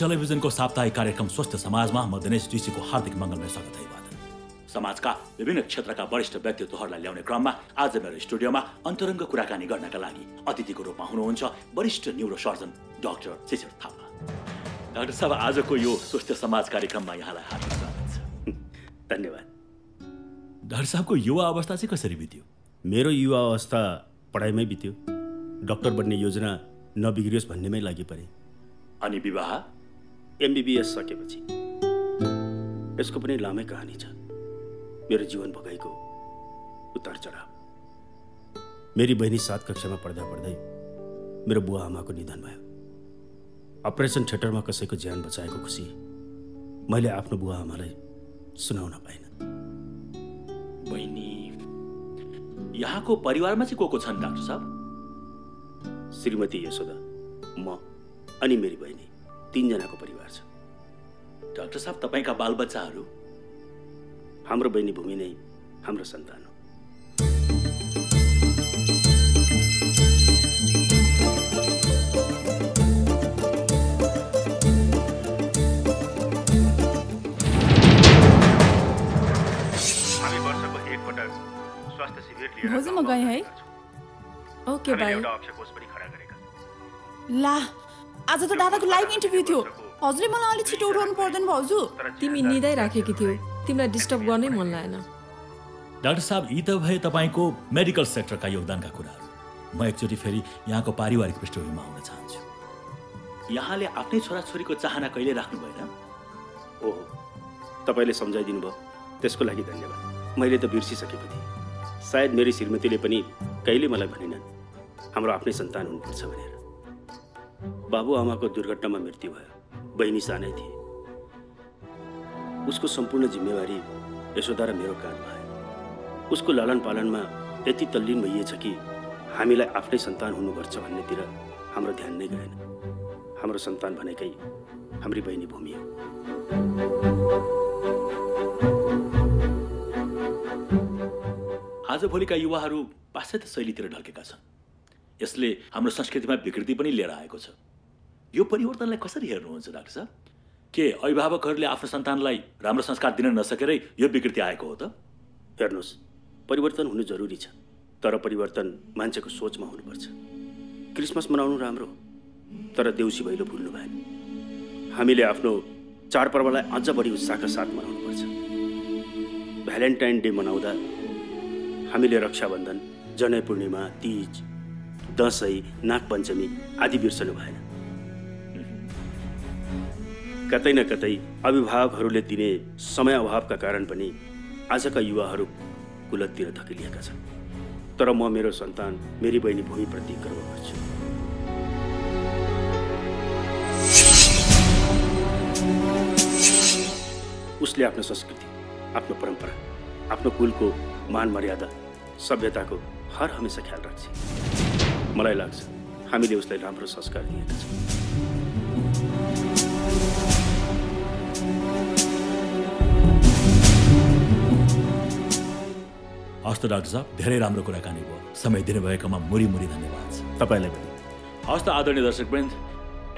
Television को साप्ताहिक कार्यक्रम स्वस्थ समाज में म दिनेश ऋषि को हार्दिक मंगलमय स्वागत है। समाज का विभिन्न क्षेत्र का वरिष्ठ व्यक्तित्वहरूलाई ल्याउने क्रम में आज मेरो स्टूडियो में अंतरंग कुराकानी गर्नका लागि अतिथि को रूप में हुनुहुन्छ वरिष्ठ neurosurgeon doctor Shishir Thapa. Doctor साहब, आज को यो स्वस्थ समाज कार्यक्रम में यहाँलाई हार्दिक स्वागत छ। धन्यवाद। डाक्टर साहब को युवा अवस्था चाहिँ कसरी बित्यो? मेरो युवा अवस्था पढाइमै बित्यो। डाक्टर बनने योजना नबिग्रियोस् भन्नेमै लागि परे। अनि विवाह? एमबीबीएस सकेपछि। यसको पनि लामै कहानी छ। मेरो जीवन भगाईको उतार चढाव। मेरी बहिनी 7 कक्षामा पढ्दा पढ्दै मेरो बुवा आमाको निधन भयो। अपरेसन थिएटरमा कसैको ज्यान बचाएको खुसी मैले आफ्नो बुवा आमालाई सुनाउन पाइन। बहिनी यहाँको परिवारमा चाहिँ को छन् डाक्टर साहब? श्रीमती यशोदा, म अनि मेरी बहिनी 3 जनाको परिवार छ। डाक्टर साहब, तपाईका बालबच्चाहरू? हाम्रो बहिनी भूमि नै हाम्रो सन्तान हो। हामी वर्षको एकपटक स्वास्थ्य शिविर लिएर भोजमा गए है। Okay bye. ला, आज त दादाको लाइभ इन्टरभ्यु थियो। हजुरले मलाई अलि छिटो उठाउनु पर्दैन भाउजू। तिमी निदै राखेकी थियौ, तिमलाई डिस्टर्ब गर्नै मन लागेन। डाक्टर साहब, यी त भए तपाईको मेडिकल सेक्टरका योगदानका कुराहरू। म एकचोटी फेरि यहाँको पारिवारिक पृष्ठभूमिमा आउन चाहन्छु। यहाँले आफ्नै छोराछोरीको चाहना कहिले राख्नु भएन? ओहो, तपाईले सम्झाइदिनु भयो, त्यसको लागि धन्यवाद। मैले त बिर्सिसकेको थिएँ। सायद मेरी श्रीमतीले पनि कहिले मलाई भनेनन् हाम्रो आफ्नै सन्तान हुनुपर्छ भनेर। बाबुआमाको दुर्घटनामा मृत्यु भयो। बहिनी सानै थिए। उसको संपूर्ण जिम्मेवारी यशोदा र मेरो काँधमा आयो। उसको लालन पालनमा यति तल्लीन भइएछ कि हामीलाई आफ्नै सन्तान हुनुपर्छ भन्नेतिर हाम्रो ध्यान नै गएन। हाम्रो सन्तान भनेकै हाम्रो बहिनी भूमि हो। आजभोलिका युवाहरू पाश्चात्य शैलीतिर ढल्केका छन्। यसले हाम्रो संस्कृतिमा विकृति पनि लिएर आएको छ। यो परिवर्तनलाई कसरी हेर्नुहुन्छ डाक्टर साहब? के अभिभावकहरूले आफ्नो सन्तानलाई राम्रो संस्कार दिन नसकेरै यो विकृति आएको हो त? हेर्नुहोस्, परिवर्तन हुनु जरुरी छ, तर परिवर्तन मान्छेको सोचमा हुनुपर्छ। क्रिसमस मनाउनु राम्रो हो, तर देउसी भैलो भुल्नु भएन। हामीले आफ्नो चाडपर्वलाई अझ बढी उत्साहका साथ मनाउनुपर्छ। भ्यालेन्टाइन डे मनाउँदा हामीले रक्षाबन्धन, जनय पूर्णिमा, तीज, दसैँ, नागपञ्चमी आदि बिर्सनु भएन। कतै न कतै अभिभावकहरूले दिने समय अभावका कारण पनि आजका युवाहरू कुलततिर धकेलिएका छन्। तर म मेरो सन्तान मेरी बहिनी भूमिप्रति गर्व गर्छु। उसले आफ्नो संस्कृति, आफ्नो परम्परा, आफ्नो कुलको मान मर्यादा, सभ्यताको हर हमेशा ख्याल राख्छ। मलाई लाग्छ हामीले उसलाई राम्रो संस्कार दिएका छौँ। हस्त डाक्टर साहब, धेरै राम्रो कुराकानी भयो। समय दिनुभएकोमा मुरी मुरी धन्यवाद छ तपाईलाई पनि। हस्त आदरणीय दर्शकवृन्द,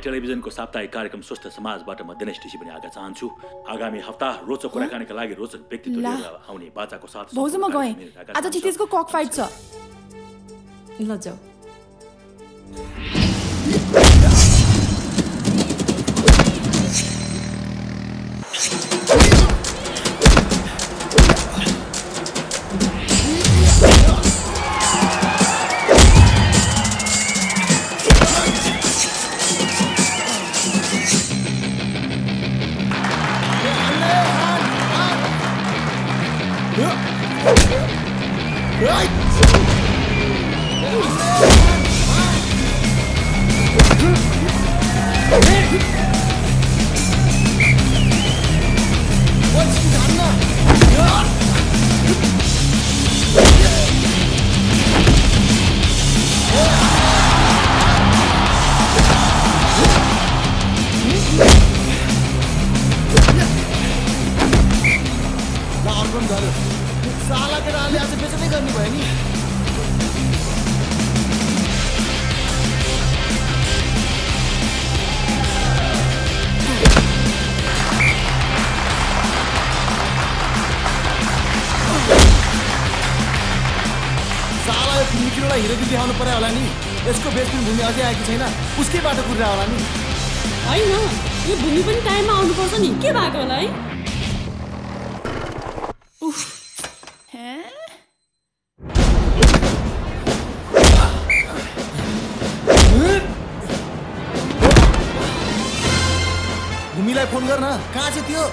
टेलिभिजनको साप्ताहिक कार्यक्रम स्वस्थ समाजबाट म दिनेश ऋषि पनि आउन चाहन्छु। आगामी हप्ता रोचक कुराकानीका लागि रोचक व्यक्तित्व लिएर आउने बाचाको साथ। भोजमा गए, आज क्षितिजको कक फाइट छ। ल जाऊ। नीचे हिरोगी देखाउनु पर्यो होला नि। यसको बेसमेन्ट भूमि अझै आएको छैन, उसकै बाटो कुरेर होला नि। हैन यो भूमि पनि टाइममा आउनु पर्छ नि, के भएको होला है। उफ हे भूमिलाई फोन गर्न, कहाँ छ त्यो?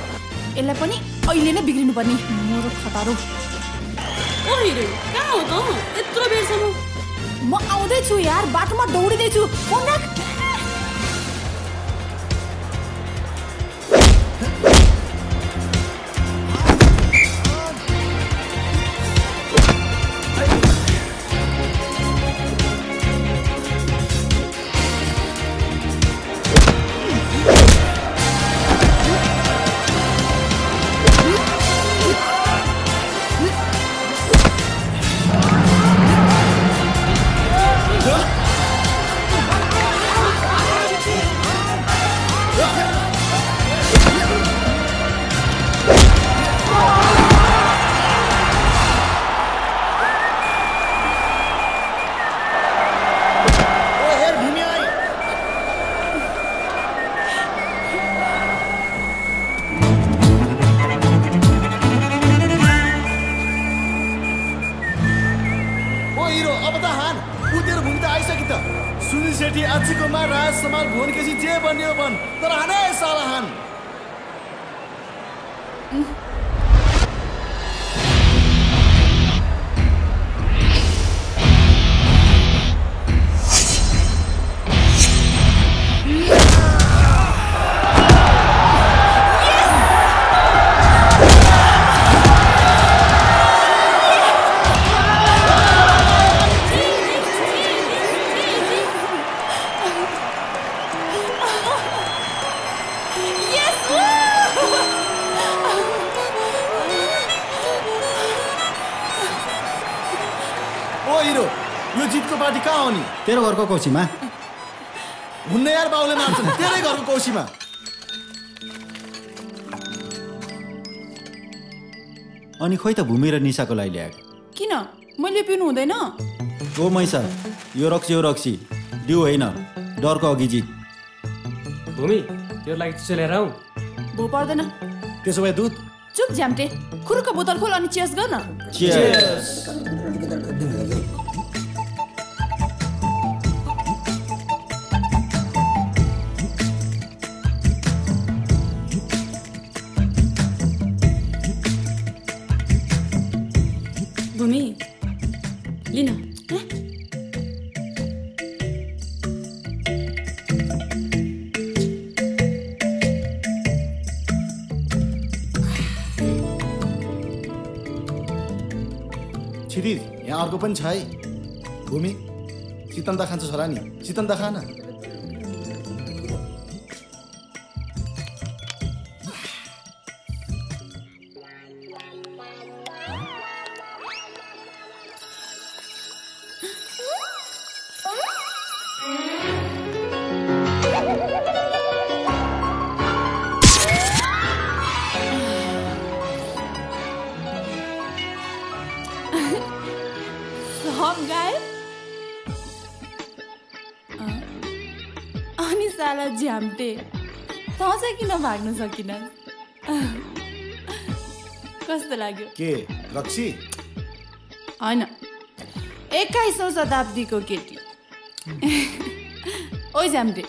यसलाई पनि अहिले नै बिग्रिनु पर्ने मेरो खटारो। ओ हिरो कहाँ हो त? यत्रो बेरसम्म म आउँदै छु यार, बाटोमा दौडिदै छु। फोन राख। तेरे घर को कोशी में हुन्ने यार बाउले मार्छन् तेरे घर को कोशी में। अनि खोइ त भूमि र निशाको लागि ल्याएको किन? मैले पिउनु हुँदैन ओ मैसा, यो रक्सी ड्यू हैन, डरको अघि जित। भूमि तेरो लागि चिसो लिएर आऊ। भो पर्दैन। त्यसो भए दूध चुप झ्याम्टे खुरुको बोतल खोल अनि चियर्स गर्न। चियर्स। अर्को पनि छ है भूमि, चितन्दा खान्छ छोरा नि, चितन्दा खान। भाग्न सकिन। कस्तो लाग्यो? के रक्सी? हैन, 21औं शताब्दीको केटी। ओइ जाम्टे,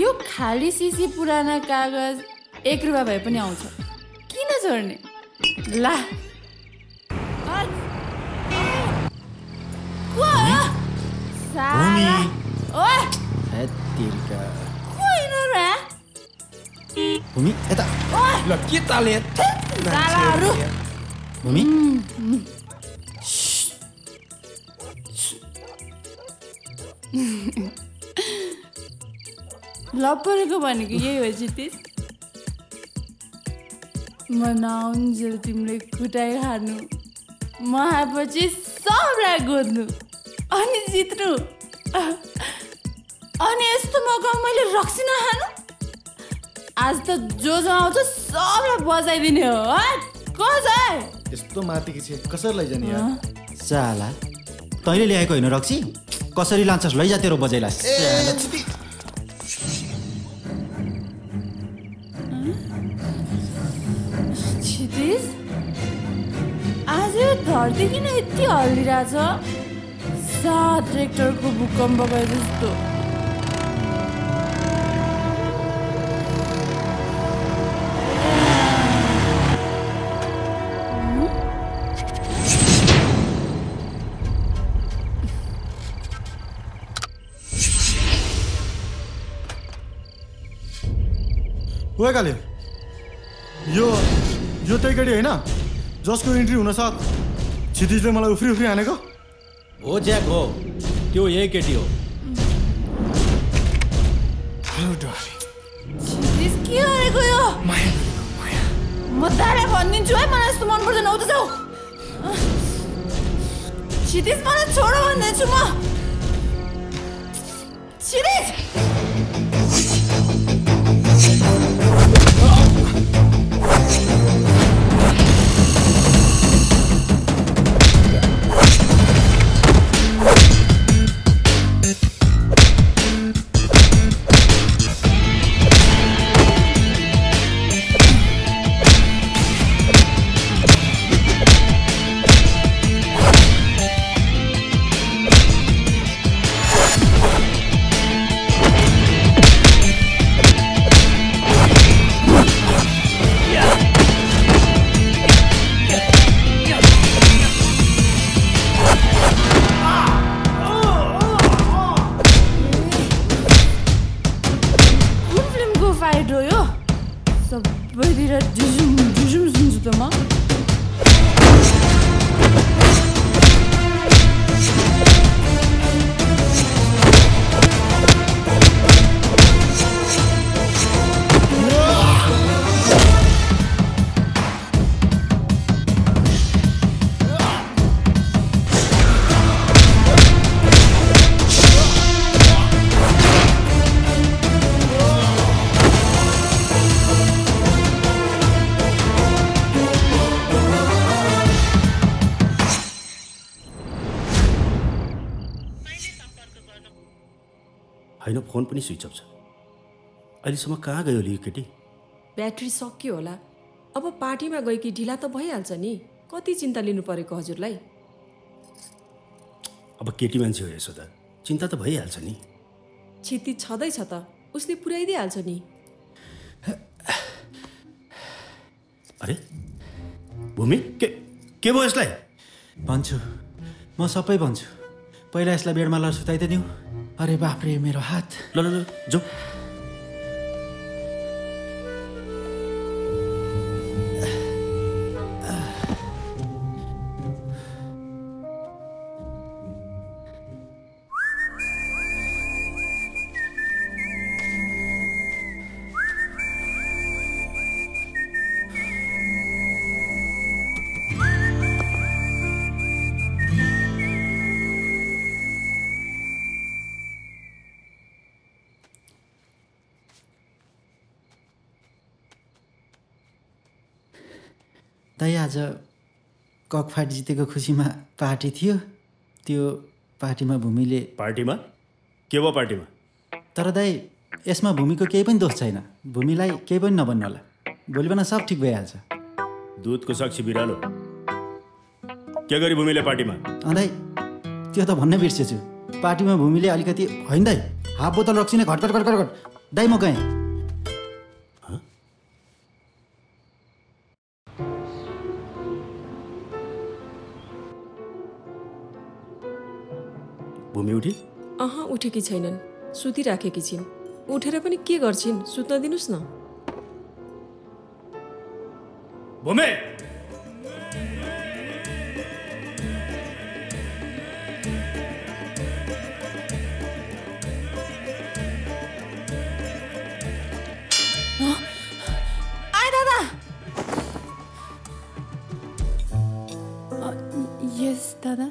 यो खाली सिसी पुराना कागज ₹1 भए पनि आउँछ, किन छोड्ने? ला भूमि यता ल के ताले सालाहरु। भूमि लपरेको भनेको यही हो क्षितिज, मनाउन्जेल तिमीले खुटाइ हार्नु, महापछि सबलाई गोद्नु अनि जित्नु। अनि यस्तो मौका मैले रक्सी नखानु? आज त जो जो आउँछ सबलाई बजाइदिने हो। कसै यस्तो माथि कि कसरी लैजाने यार साला। तैले ल्याएको हैन रक्सी, कसरी लान्छस् लैजा तेरो बजैलाई। क्षितिज आज धरती किन यति हल्लिरहेछ, सात रेक्टरको भूकम्प भए जस्तो। काले यो तै केटी हैन जसको इन्ट्री हुन सक्छ, क्षितिजले मलाई उफ्री उफ्री हानेको हो। ज्याक हो त्यो, यही केटी हो। क्षितिज के गरेको यो? म तारा भन्दिन्छु है, मलाई यस्तो मन पर्दैन। हो त जाऊ क्षितिज, मलाई छोडो भन्दैछु म। क्षितिज फोन पनि स्विच अफ छ। अहिलेसम्म कहाँ गयो यो केटी? ब्याट्री सकियो होला, अब पार्टीमा गई कि ढिला त भइहाल्छ नि, कति चिन्ता लिनु परेको हजुरलाई। अब केटी मान्छे हो यशोदा, चिन्ता त भइहाल्छ नि। क्षितिज छदैछ त, उसले पुर्याइदिहाल्छ नि। अरे भूमि, के भयो यसलाई? भन्छु म, सबै भन्छु। पहिला यसलाई बेडमा ल सुताइ त दिउँ। अरे बाप रे मेरो हात, ल ल जाऊ। दाइ आज ककफाइट जितेको खुसीमा पार्टी थियो, त्यो पार्टीमा भूमिले। पार्टीमा के भयो पार्टीमा? तर दाइ यसमा भूमिको केही पनि दोष छैन, भूमिलाई केही पनि नभन्नु होला, भोलि बिहान सब ठिक भइहाल्छ। दुधको साक्षी बिरालो, के गरी भूमिले पार्टीमा? दाइ त्यो त भन्नै बिर्सेछु, पार्टीमा भूमिले अलिकति, होइन दाइ हाफ बोतल रक्सी नै घटघट घटघट। दाइ म गएँ। भूमि उठी? अहाँ उठेकी छैनन्, सुतिराखेकी छिन्। उठेर पनि के गर्छिन्, सुत्न दिनुस् न। भूमि आइ दादा, यस दादा।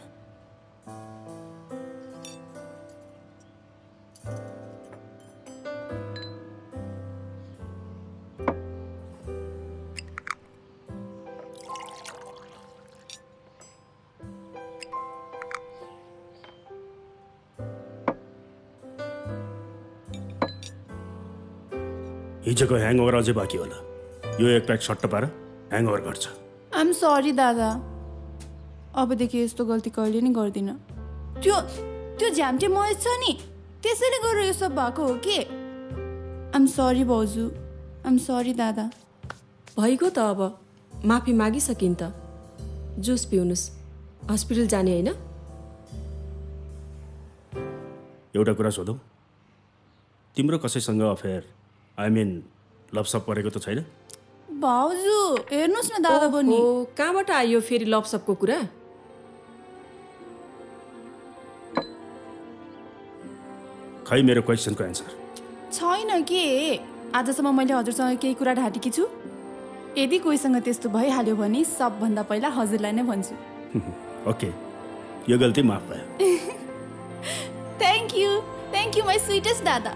हिजोको ह्याङओभर अझै बाँकी होला। यो एक प्याक सट्ट पार ह्याङओभर गर्छ। आई एम सरी दादा, अबदेखि यस्तो गल्ती कहिले नि गर्दिन। त्यो झ्याम्टे महेश छ नि, त्यसैले गरेर यो सब भएको हो के। आई एम सरी बाउजू, आई एम सरी दादा। भइगयो त, अब माफी मागिसकिन् त। जुस पिउनुस्, हस्पिटल जाने हैन। एउटा कुरा सोधौं, तिम्रो कसैसँग अफेयर, I mean, लभ सब परेको त छैन? बाउजू हेर्नुस् न दादा बनी, कहाँबाट आयो फेरि लभ सबको कुरा। खै मेरो क्वेशनको एन्सर छैन के। आजसम्म मैले हजुरसँग केही कुरा ढाटेकी छु? यदि कोहीसँग त्यस्तो भइहाल्यो भने सबभन्दा पहिला हजुरलाई नै भन्छु। ओके, यो गल्ती माफ भयो। थ्याङ्क यू माई स्वीटेस्ट दादा।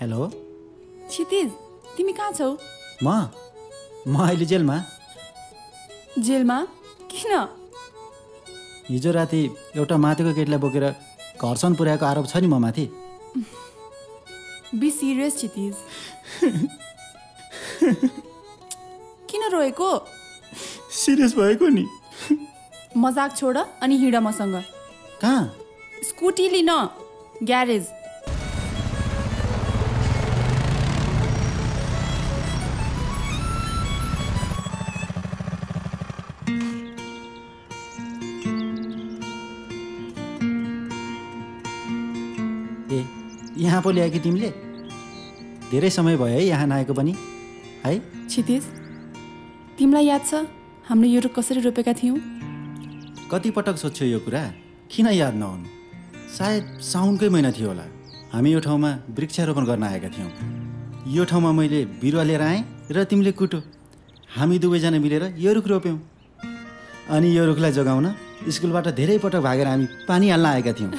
हेलो क्षितिज, तिमी कहाँ छौ? म अहिले जेलमा। जेलमा किन? हिजो राति एउटा माथिको केटीलाई बोकेर घरसन पुर्याएको आरोप छ नि म माथि। Be serious Kshitij. किन रोएको? सिरियस भएको नि। मजाक छोड अनि हिँड मसँग। कहाँ? स्कुटी लिन, ग्यारेज। यहाँ पो ल्याएकी तिमीले? धेरै समय भयो है यहाँ नआएको पनि है। क्षितिज, तिमीलाई याद छ हामीले यो रुख कसरी रोपेका थियौँ? कतिपटक सोध्छौ यो कुरा, किन याद नहुनु। सायद साउनकै महिना थियो होला। हामी यो ठाउँमा वृक्षारोपण गर्न आएका थियौँ। यो ठाउँमा मैले बिरुवा लिएर आएँ र तिमीले कुटो। हामी दुवैजना मिलेर यो रुख रोप्यौँ अनि यो रुखलाई जोगाउन स्कुलबाट धेरै पटक भागेर हामी पानी हाल्न आएका थियौँ।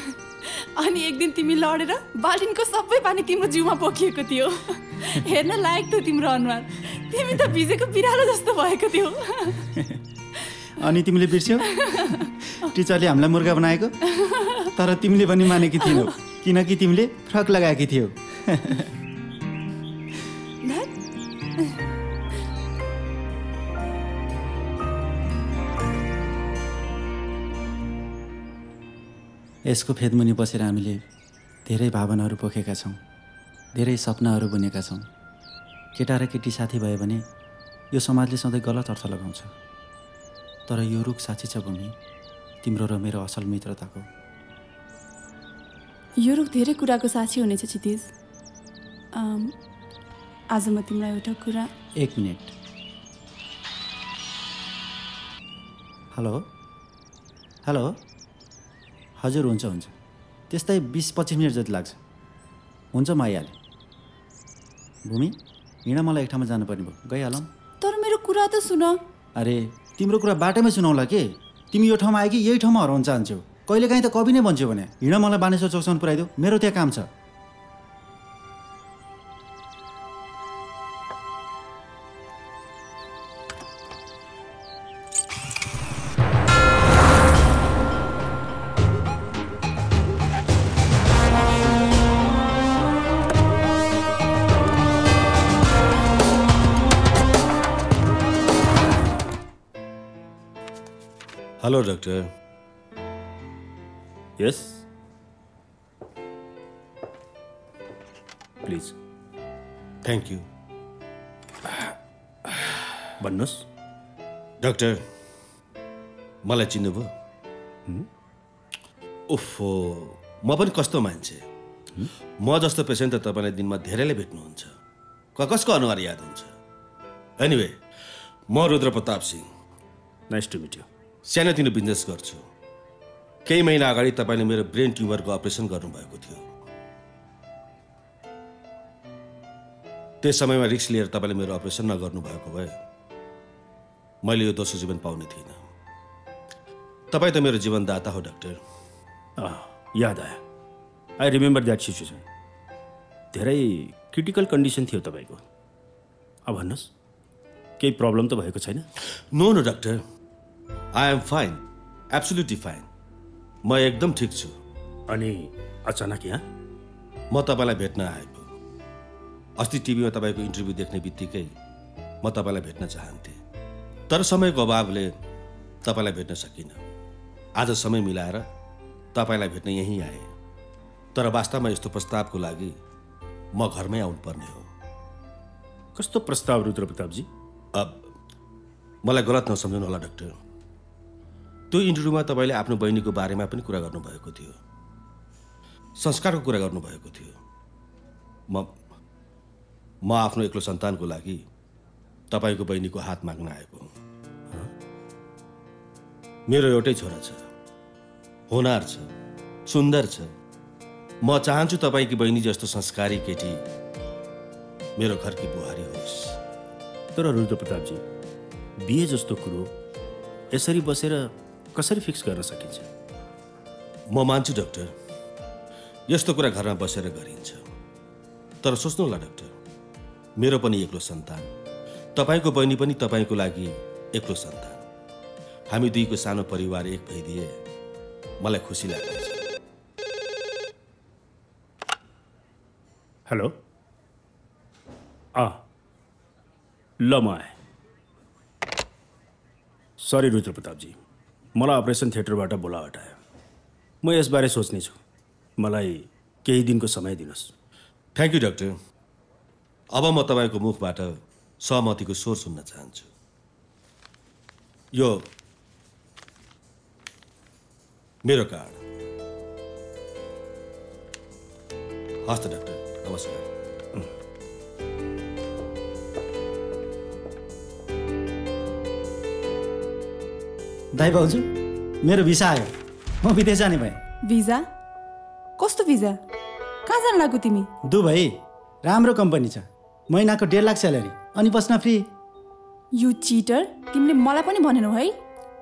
अनि एक दिन तिमी लडेर बाल्टिनको सबै पानी तिम्रो जिउमा पोखिएको थियो। हेर्न लायक थियो तिम्रो अनुहार। तिमी त भिजेको बिरालो जस्तो भएको थियो। अनि तिमीले बिर्स्यौ? टिचरले हामीलाई मुर्गा बनाएको, तर तिमीले पनि मानेकी थियौ किनकि तिमीले फ्रक लगाएकी थियौ। यसको फेदमुनि बसेर हामीले धेरै भावनाहरू पोखेका छौँ, धेरै सपनाहरू बुनेका छौँ। केटा र केटी साथी भयो भने यो समाजले सधैँ गलत अर्थ लगाउँछ, तर यो रुख साथी छ भूमि, तिम्रो र मेरो असल मित्रताको। यो रुख धेरै कुराको साथी हुनेछ क्षितिज। आज म तिमीलाई एउटा कुरा। एक मिनट। हेलो हजुर, हुन्छ त्यस्तै 20-25 मिनट जति लाग्छ। हुन्छ, म आइहालेँ। भूमि, हिँड, मलाई एक ठाउँमा जानुपर्ने भयो। गइहालौँ। तर मेरो कुरा त सुन। अरे तिम्रो कुरा बाटोमै सुनाउला के? तिमी यो ठाउँमा आयो कि यही ठाउँमा हराउन चाहन्छौ? कहिलेकाहीँ त कवि नै बन्छौ भने हिँड, मलाई बानेश्वर चौकसम्म पुऱ्याइदेऊ, मेरो त्यहाँ काम छ। Hello doctor. Yes please. Thank you. भन्नुस् डॉक्टर, मलाई चिन्नुभयो? ओफो, म पनि कस्तो मान्छे। म जस्तो पेसेन्ट त तपाईले दिनमा धेरैले भेट्नुहुन्छ। कसको अनुहार याद हुन्छ? एनीवे, म Rudra Pratap Singh. Nice to meet you. सानोतिनो बिजनेस गर्छु। केही महिना अगाडि तपाईले मेरो ब्रेन ट्युमरको अपरेसन गर्नुभएको थियो। त्यस समयमा रिस्क लिएर तपाईले मेरो अपरेसन नगर्नु भएको भए मैले यो दोस्रो जीवन पाउने थिइनँ। तपाईँ त मेरो जीवनदाता हो डाक्टर। याद आयो, आई रिमेम्बर द्याट सिचुएसन। धेरै क्रिटिकल कन्डिसन थियो तपाईँको। अब भन्नुहोस्, केही प्रब्लम त भएको छैन? No doctor, I am fine, absolutely fine. म एकदम ठिक छु। अनि अचानक यहाँ म तपाईलाई भेट्न आएको। अस्ति टिभीमा तपाईको इन्टरभ्यू देख्ने बित्तिकै म तपाईलाई भेट्न चाहन्थे, तर समयको अभावले तपाईलाई भेट्न सकिनँ। आज समय मिलाएर तपाईलाई भेट्न यहीँ आए, तर वास्तवमा यस्तो प्रस्तावको लागि म घरमै आउनुपर्ने हो। कस्तो प्रस्ताव रुद्र प्रतापजी? अब मलाई गलत नसम्झनु होला डाक्टर, त्यो इन्टरभ्यूमा तपाईले आफ्नो बहिनीको बारेमा पनि कुरा गर्नुभएको थियो, संस्कारको कुरा गर्नुभएको थियो। म आफ्नो एक्लो सन्तानको लागि तपाईको बहिनीको हात माग्न आएको हुँ। मेरो एउटै छोरा छ, होनहार छ, सुन्दर छ। म चाहन्छु तपाईकी बहिनी जस्तो संस्कारी केटी मेरो घरकी बुहारी होस्। तर रुद्र प्रतापजी, बिहे जस्तो कुरो यसरी बसेर कसरी फिक्स गर्न सकिन्छ? म मान्छु डाक्टर, यस्तो कुरा घरमा बसेर गरिन्छ, तर सोच्नु होला डाक्टर, मेरो पनि एक्लो सन्तान, तपाईँको बहिनी पनि तपाईँको लागि एक्लो सन्तान। हामी दुईको सानो परिवार एक भइदिए मलाई खुसी लाग्छ। हेलो, ल म आएँ। सरी रुद्र प्रतापजी, मलाई अपरेसन थिएटरबाट बोलावट आयो। म यसबारे सोच्नेछु, मलाई केही दिनको समय दिनुहोस्। Thank you doctor. अब म तपाईँको मुखबाट सहमतिको स्वर सुन्न चाहन्छु। यो मेरो कार्ड। हस्त डाक्टर, नमस्कार। दाइ भाउजू, मेरो भिसा आयो, म विदेश जाने भएँ। भिसा? कस्तो भिसा? कहाँ जान लाग्यो तिमी? दुबई, राम्रो कम्पनी छ, महिनाको 1.5 लाख स्यालेरी, अनि बस्न फ्री। यु चिटर, तिमीले मलाई पनि भनेनौ है।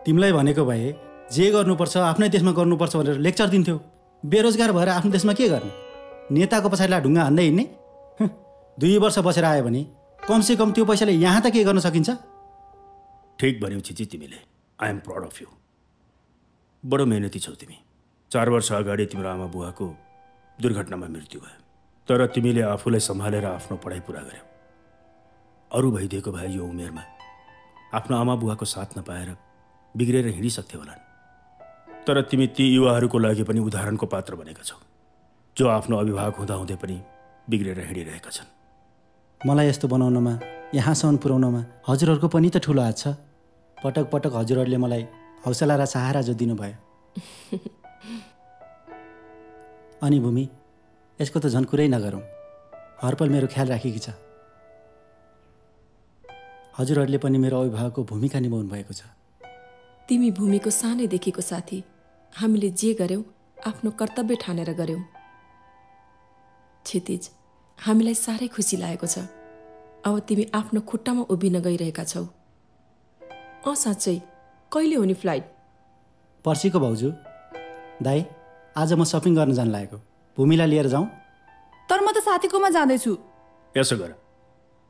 तिमीलाई भनेको भए जे गर्नुपर्छ आफ्नै देशमा गर्नुपर्छ भनेर लेक्चर दिन्थ्यौ। बेरोजगार भएर आफ्नो देशमा के गर्ने? नेताको पछाडिलाई ढुङ्गा हान्दै हिँड्ने। 2 वर्ष बसेर आयो भने कमसेकम त्यो पैसाले यहाँ त के गर्न सकिन्छ। ठिक भन्यौ चिची तिमीले, I am proud of you. बडो मेहनती छौ तिमी। 4 वर्ष अगाडि तिम्रो आमा बुवाको दुर्घटनामा मृत्यु भयो, तर तिमीले आफूलाई सम्हालेर आफ्नो पढाइ पुरा गर्यौ। अरू भइदिएको भए यो उमेरमा आफ्नो आमा बुवाको साथ नपाएर बिग्रेर हिँडिसक्थ्यौ होला, तर तिमी ती युवाहरूको लागि पनि उदाहरणको पात्र बनेका छौ जो आफ्नो अभिभावक हुँदाहुँदै पनि बिग्रेर हिँडिरहेका छन्। मलाई यस्तो बनाउनमा, यहाँसम्म पुर्याउनमा हजुरहरूको पनि त ठुलो हात छ। पटक पटक हजुरहरूले मलाई हौसला र सहारा जो दिनुभयो। अनि भूमि, यसको त झन् कुरै नगरौँ। हरपल मेरो ख्याल राखेकी छ। हजुरहरूले पनि मेरो अभिभावकको भूमिका निभाउनु भएको छ। तिमी भूमिको सानैदेखिको साथी, हामीले जे गर्यौँ आफ्नो कर्तव्य ठानेर गर्यौँ। क्षितिज, हामीलाई साह्रै खुसी लागेको छ। अब तिमी आफ्नो खुट्टामा उभिन गइरहेका छौ। अँ साँच्चै, कहिले हुने फ्लाइट? पर्सिको भाउजू। दाइ, आज म सपिङ गर्न जान लागेको, भूमिलाई लिएर जाउँ? तर म त साथीकोमा जाँदैछु। यसो गर,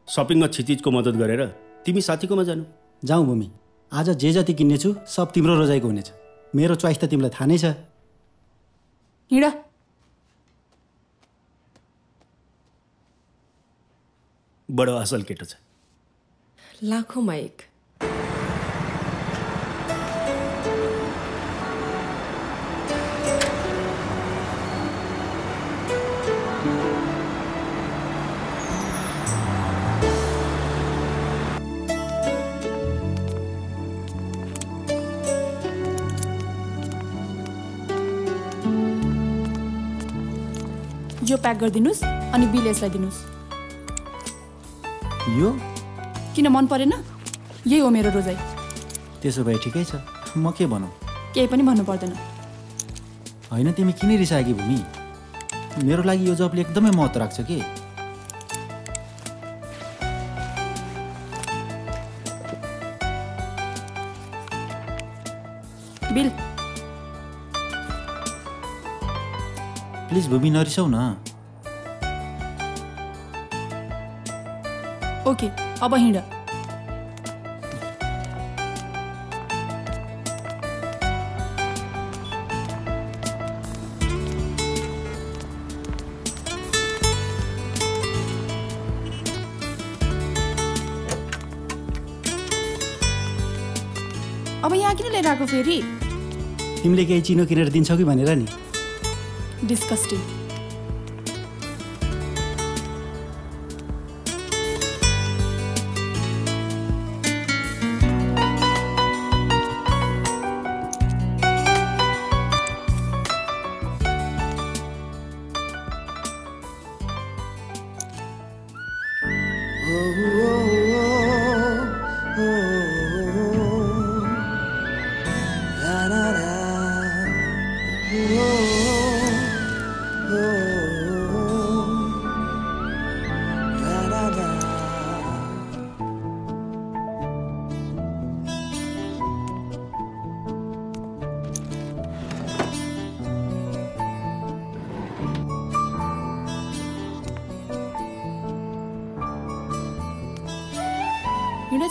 सपिङमा क्षितिजको मद्दत गरेर तिमी साथीकोमा जानु। जाउँ भूमि, आज जे जति किन्नेछु सब तिम्रो रोजाइको हुनेछ। मेरो च्वाइस त तिमीलाई थाहा नै छ। हिँड। बडो असल केटो छ, लाखौँमा एक। यो प्याक गरिदिनुस् अनि बिल यसलाई दिनुस्। यो किन मन परेन? यही हो मेरो रोजाइ। त्यसो भए ठिकै छ, म के भनौँ? केही पनि भन्नु पर्दैन। होइन, तिमी किन रिसाएकी भूमि? मेरो लागि यो जबले एकदमै महत्त्व राख्छ कि। बिल प्लिज भूमि, नरिसाउ न। ओके, अब हिँड। अब यहाँ किन ल्याएको फेरि? तिमीले केही चिनो किनेर दिन्छौ कि भनेर नि। डिस्कस्टिङ।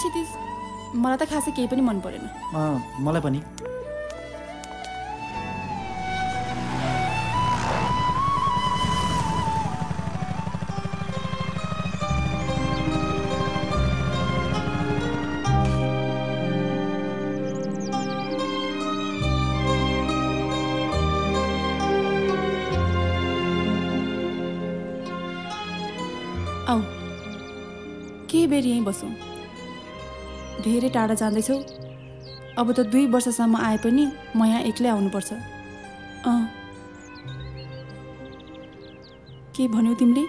क्षितिज मलाई त खासै केही पनि मन परेन। मलाई पनि। आऊ केही बेर यहीँ बसौँ। धेरै टाढा जाँदैछौ। अब त 2 वर्षसम्म आए पनि म यहाँ एक्लै आउनुपर्छ। के भन्यौ तिमीले?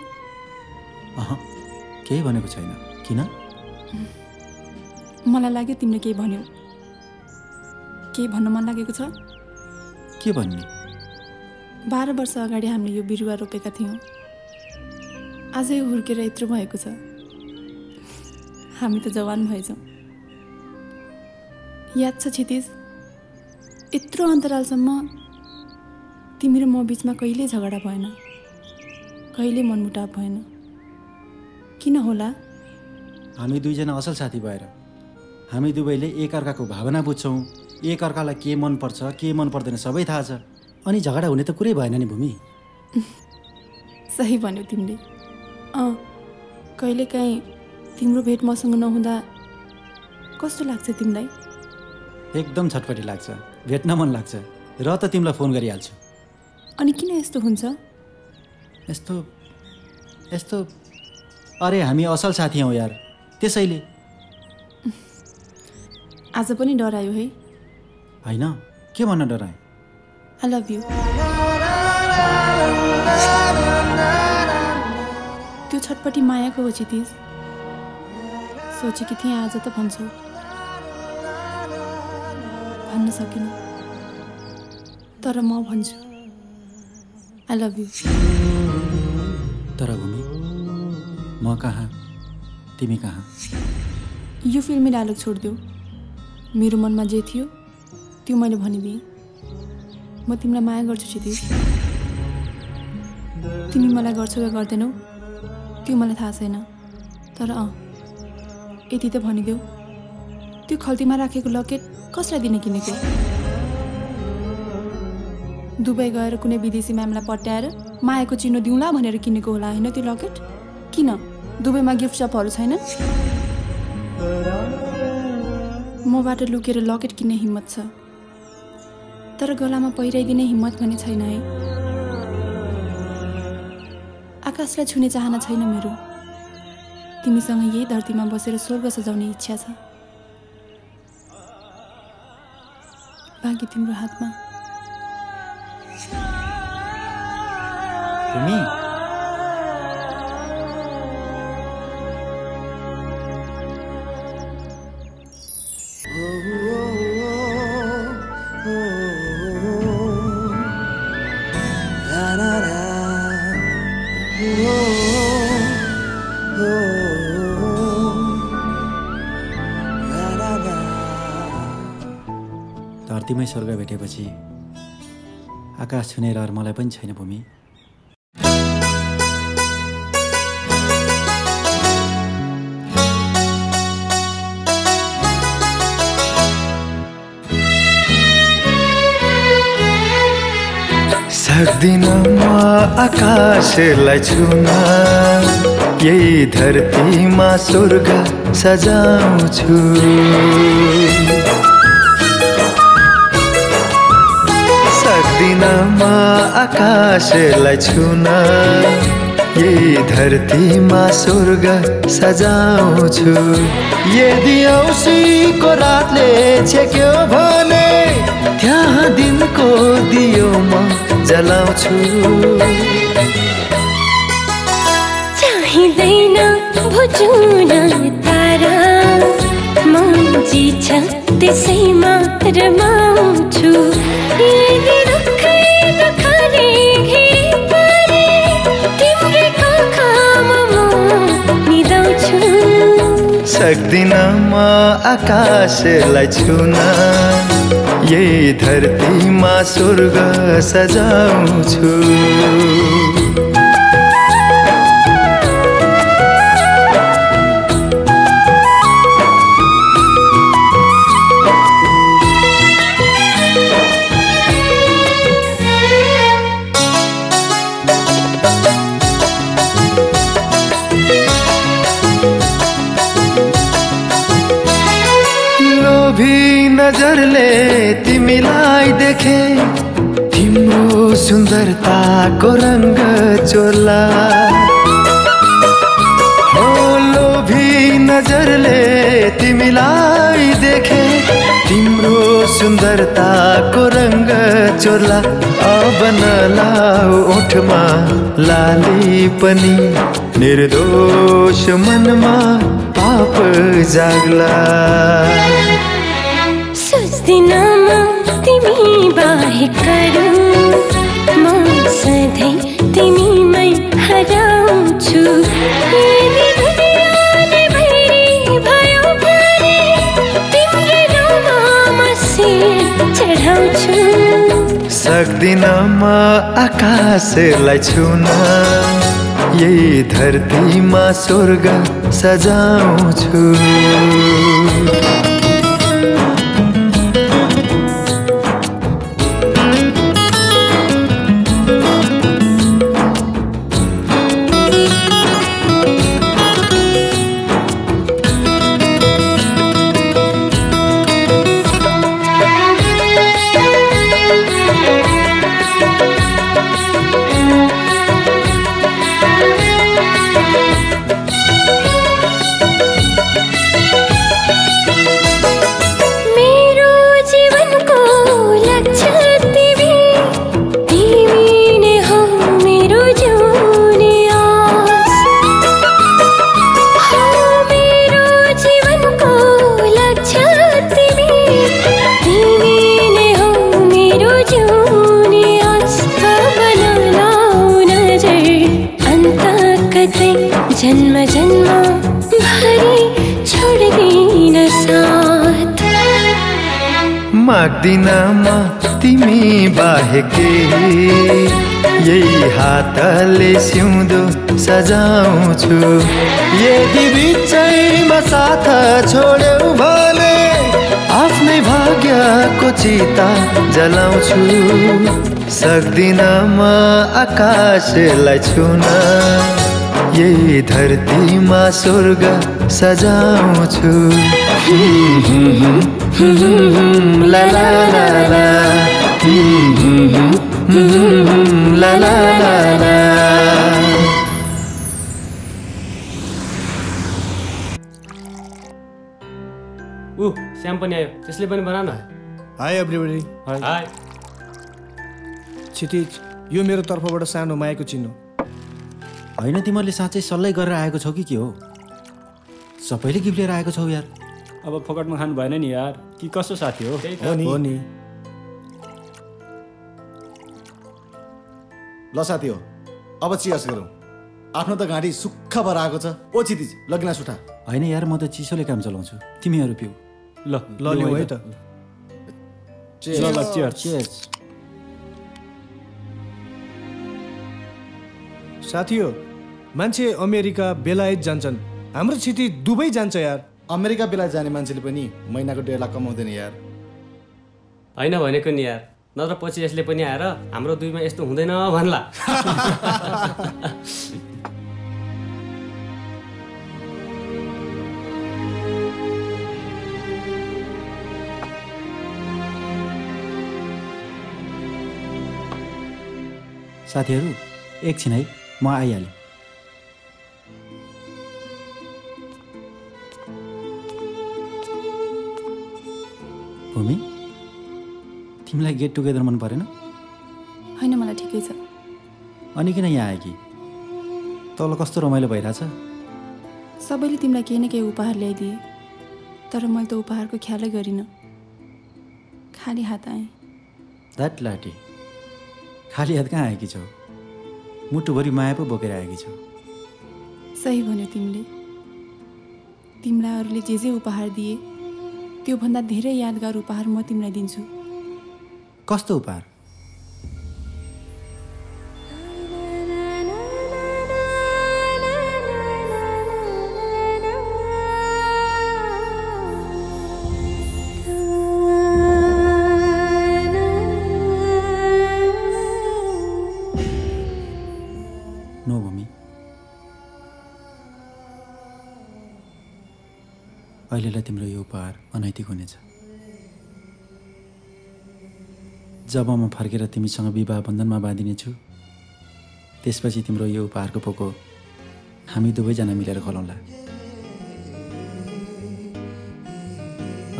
केही भनेको छैन। किन? मलाई लाग्यो तिमीले केही भन्यौ। केही भन्न मन लागेको छ? के भन्ने? 12 वर्ष अगाडि हामीले यो बिरुवा रोपेका थियौँ। आजै हुर्केर यत्रो भएको छ। हामी त जवान भएछौँ। याद छ क्षितिज, यत्रो अन्तरालसम्म तिमी र म बीचमा कहिले झगडा भएन, कहिले मनमुटाव भएन। किन होला? हामी दुईजना असल साथी भएर हामी दुवैले एकअर्काको भावना बुझ्छौँ। एकअर्कालाई के मनपर्छ के मन पर्दैन सबै थाहा छ। अनि झगडा हुने त कुरै भएन नि भूमि। सही भन्यौ तिमीले। कहिलेकाहीँ तिम्रो भेट मसँग नहुँदा कस्तो लाग्छ तिमीलाई? एकदम छटपटी लाग्छ, भेट्न मन लाग्छ र त तिमीलाई फोन गरिहाल्छु। अनि किन यस्तो हुन्छ? यस्तो यस्तो अरे हामी असल साथी हौ यार। त्यसैले आज पनि डरायो है? हैन, के भन्न डराए? I love you. त्यो छटपटी मायाको हो क्षितिज। सोचेकी थिएँ आज त भन्छौ, भन्न सकिन। तर म भन्छु आई लभ यु। तर भूमि म कहाँ तिमी कहाँ? यो फिल्मी डायलग छोडिदेऊ। मेरो मनमा जे थियो त्यो मैले भनिदिएँ। म तिमीलाई माया गर्छु क्षितिज। तिमी मलाई गर्छौ या गर्दैनौ त्यो मलाई थाहा छैन। तर यति त भनिदेऊ, त्यो खल्तीमा राखेको लकेट कसलाई दिने किनेको? दुबई गएर कुनै विदेशी म्यामलाई पट्याएर मायाको चिनो दिउँला भनेर किनेको होला होइन त्यो लकेट? किन दुबईमा गिफ्ट सपहरू छैन? मबाट लुकेर लकेट किन्ने हिम्मत छ, तर गलामा पहिराइदिने हिम्मत भने छैन है। आकाशलाई छुने चाहना छैन मेरो। तिमीसँग यही धरतीमा बसेर स्वर्ग सजाउने इच्छा छ। बाँकी तिम्रो हातमा। भूमि तिमी स्वर्ग भेटेपछि आकाश छुने रहर मलाई पनि छैन भूमि। सक्दिन म आकाशलाई छुन, यही धरतीमा स्वर्ग सजाउँछु। छूना माँ आकाश ला छूना, ये धरती माँ स्वर्ग सजाऊँ छु। ये दियोसी को रात ले छेक्यो भने त्यहाँ दिन को दियो माँ जलाऊँ छु। चाहिदैन भुजुना तारा मान्छे छ त्यसैमा रमाऊँ छु। ये सक्दिन म आकाशलाई छुन, यही धरतीमा स्वर्ग सजाउँछु। नजरले तिमीलाई देखे तिम्रो सुन्दरता को रंग चोला हो, लोभी नजरले तिमीलाई देखे तिम्रो सुन्दरता को रंग चोला। अब नलाऊ ओठमा लाली पनि निर्दोष मनमा पाप जागला। सोच्दिन म तिमी बाहेक करूँ म सधैँ तिमीमै हराउँछु। सक्दिन म आकाशलाई छुन, यही धरतीमा स्वर्ग सजाउँछु। माग्दिन म तिमी बाहेके, यही हातले सिउँदो सजाउँछु। यदि बिचैमा साथ छोड्यौ भने आफ्नै भाग्यको चिता जलाउँछु। सक्दिन म आकाशलाई छुन, यही धरतीमा स्वर्ग सजाउँछु। la la la la la la la la। Oh Shyam पनि आयो, त्यसले पनि बना न। हाय एभ्रीबडी, हाय। क्षितिज, यो मेरो तर्फबाट सानो मायाको चिन्ह हैन। तिमीले साँच्चै सल्लाह गरेर आएको छौ कि के हो? सबैले गिफ्ट लिएर आएको छौ यार। अब फोकटमा खानु भएन नि यार, कि कस्तो साथी हो नि। ल साथी हो, अब चियर्स गरौँ। आफ्नो त घाँटी सुक्खा भएर आएको छ। ओ क्षितिज, लगिना सुठा। होइन यार, म त चिसोले काम चलाउँछु, तिमीहरू पिउ। ल ल है त। चियर्स साथी हो। मान्छे अमेरिका बेलायत जान्छन्, हाम्रो क्षितिज दुबई जान्छ यार। अमेरिका बेलायत जाने मान्छेले पनि महिनाको 1.5 लाख कमाउँदैन यार। होइन भनेको नि यार, नत्र पछि यसले पनि आएर हाम्रो दुईमा यस्तो हुँदैन भन्ला। साथीहरू एकछिन है म आइहाले। भूमि तिमीलाई गेट टुगेदर मन परेन? हैन मलाई ठिकै छ। अनि किन यहाँ आए कि? तल कस्तो रमाइलो भइराछ। सबैले तिमीलाई केही न केही उपहार ल्याइदिए तर मैले त उपहारको ख्यालै गरिनँ, खाली हात आएँ। दैट लाटी खाली हात कहाँ आएकी छौ? मुटुभरि माया पो बोकेर आएकी छौ। सही भन्यो तिमीले। तिमीलाई अरूले जे जे उपहार दिए त्योभन्दा धेरै यादगार उपहार म तिमीलाई दिन्छु। कस्तो उपहार? अहिलेलाई तिम्रो यो उपहार अनैतिक हुनेछ। जब म फर्केर तिमीसँग विवाह बन्धनमा बाँधिनेछु त्यसपछि तिम्रो यो उपहारको पोको हामी दुवैजना मिलेर खोलाउँला।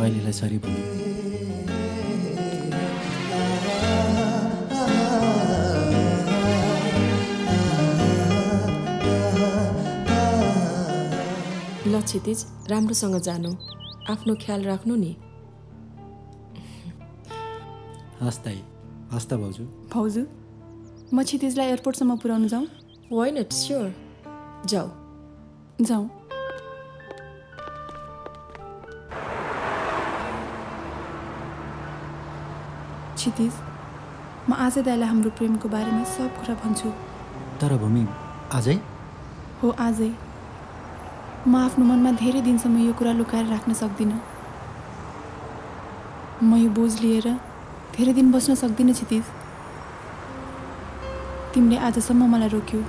अहिलेलाई सरी भूमि। क्षितिज राम्रोसँग जानु, आफ्नो ख्याल राख्नु नि। हस्ताई हस्ता भाउजू। भाउजू म क्षितिजलाई एयरपोर्टसम्म पुर्याउन जाउँ? वाइ नट, स्योर जाऊ जाऊ। क्षितिज म आजै दाइलाई हाम्रो प्रेमको बारेमा सब कुरा भन्छु। तर भूमि आजै हो? आजै। म आफ्नो मनमा धेरै दिनसम्म यो कुरा लुकाएर राख्न सक्दिनँ। म यो बोझ लिएर धेरै दिन बस्न सक्दिनँ। क्षितिज तिमीले आजसम्म मलाई रोक्यौ।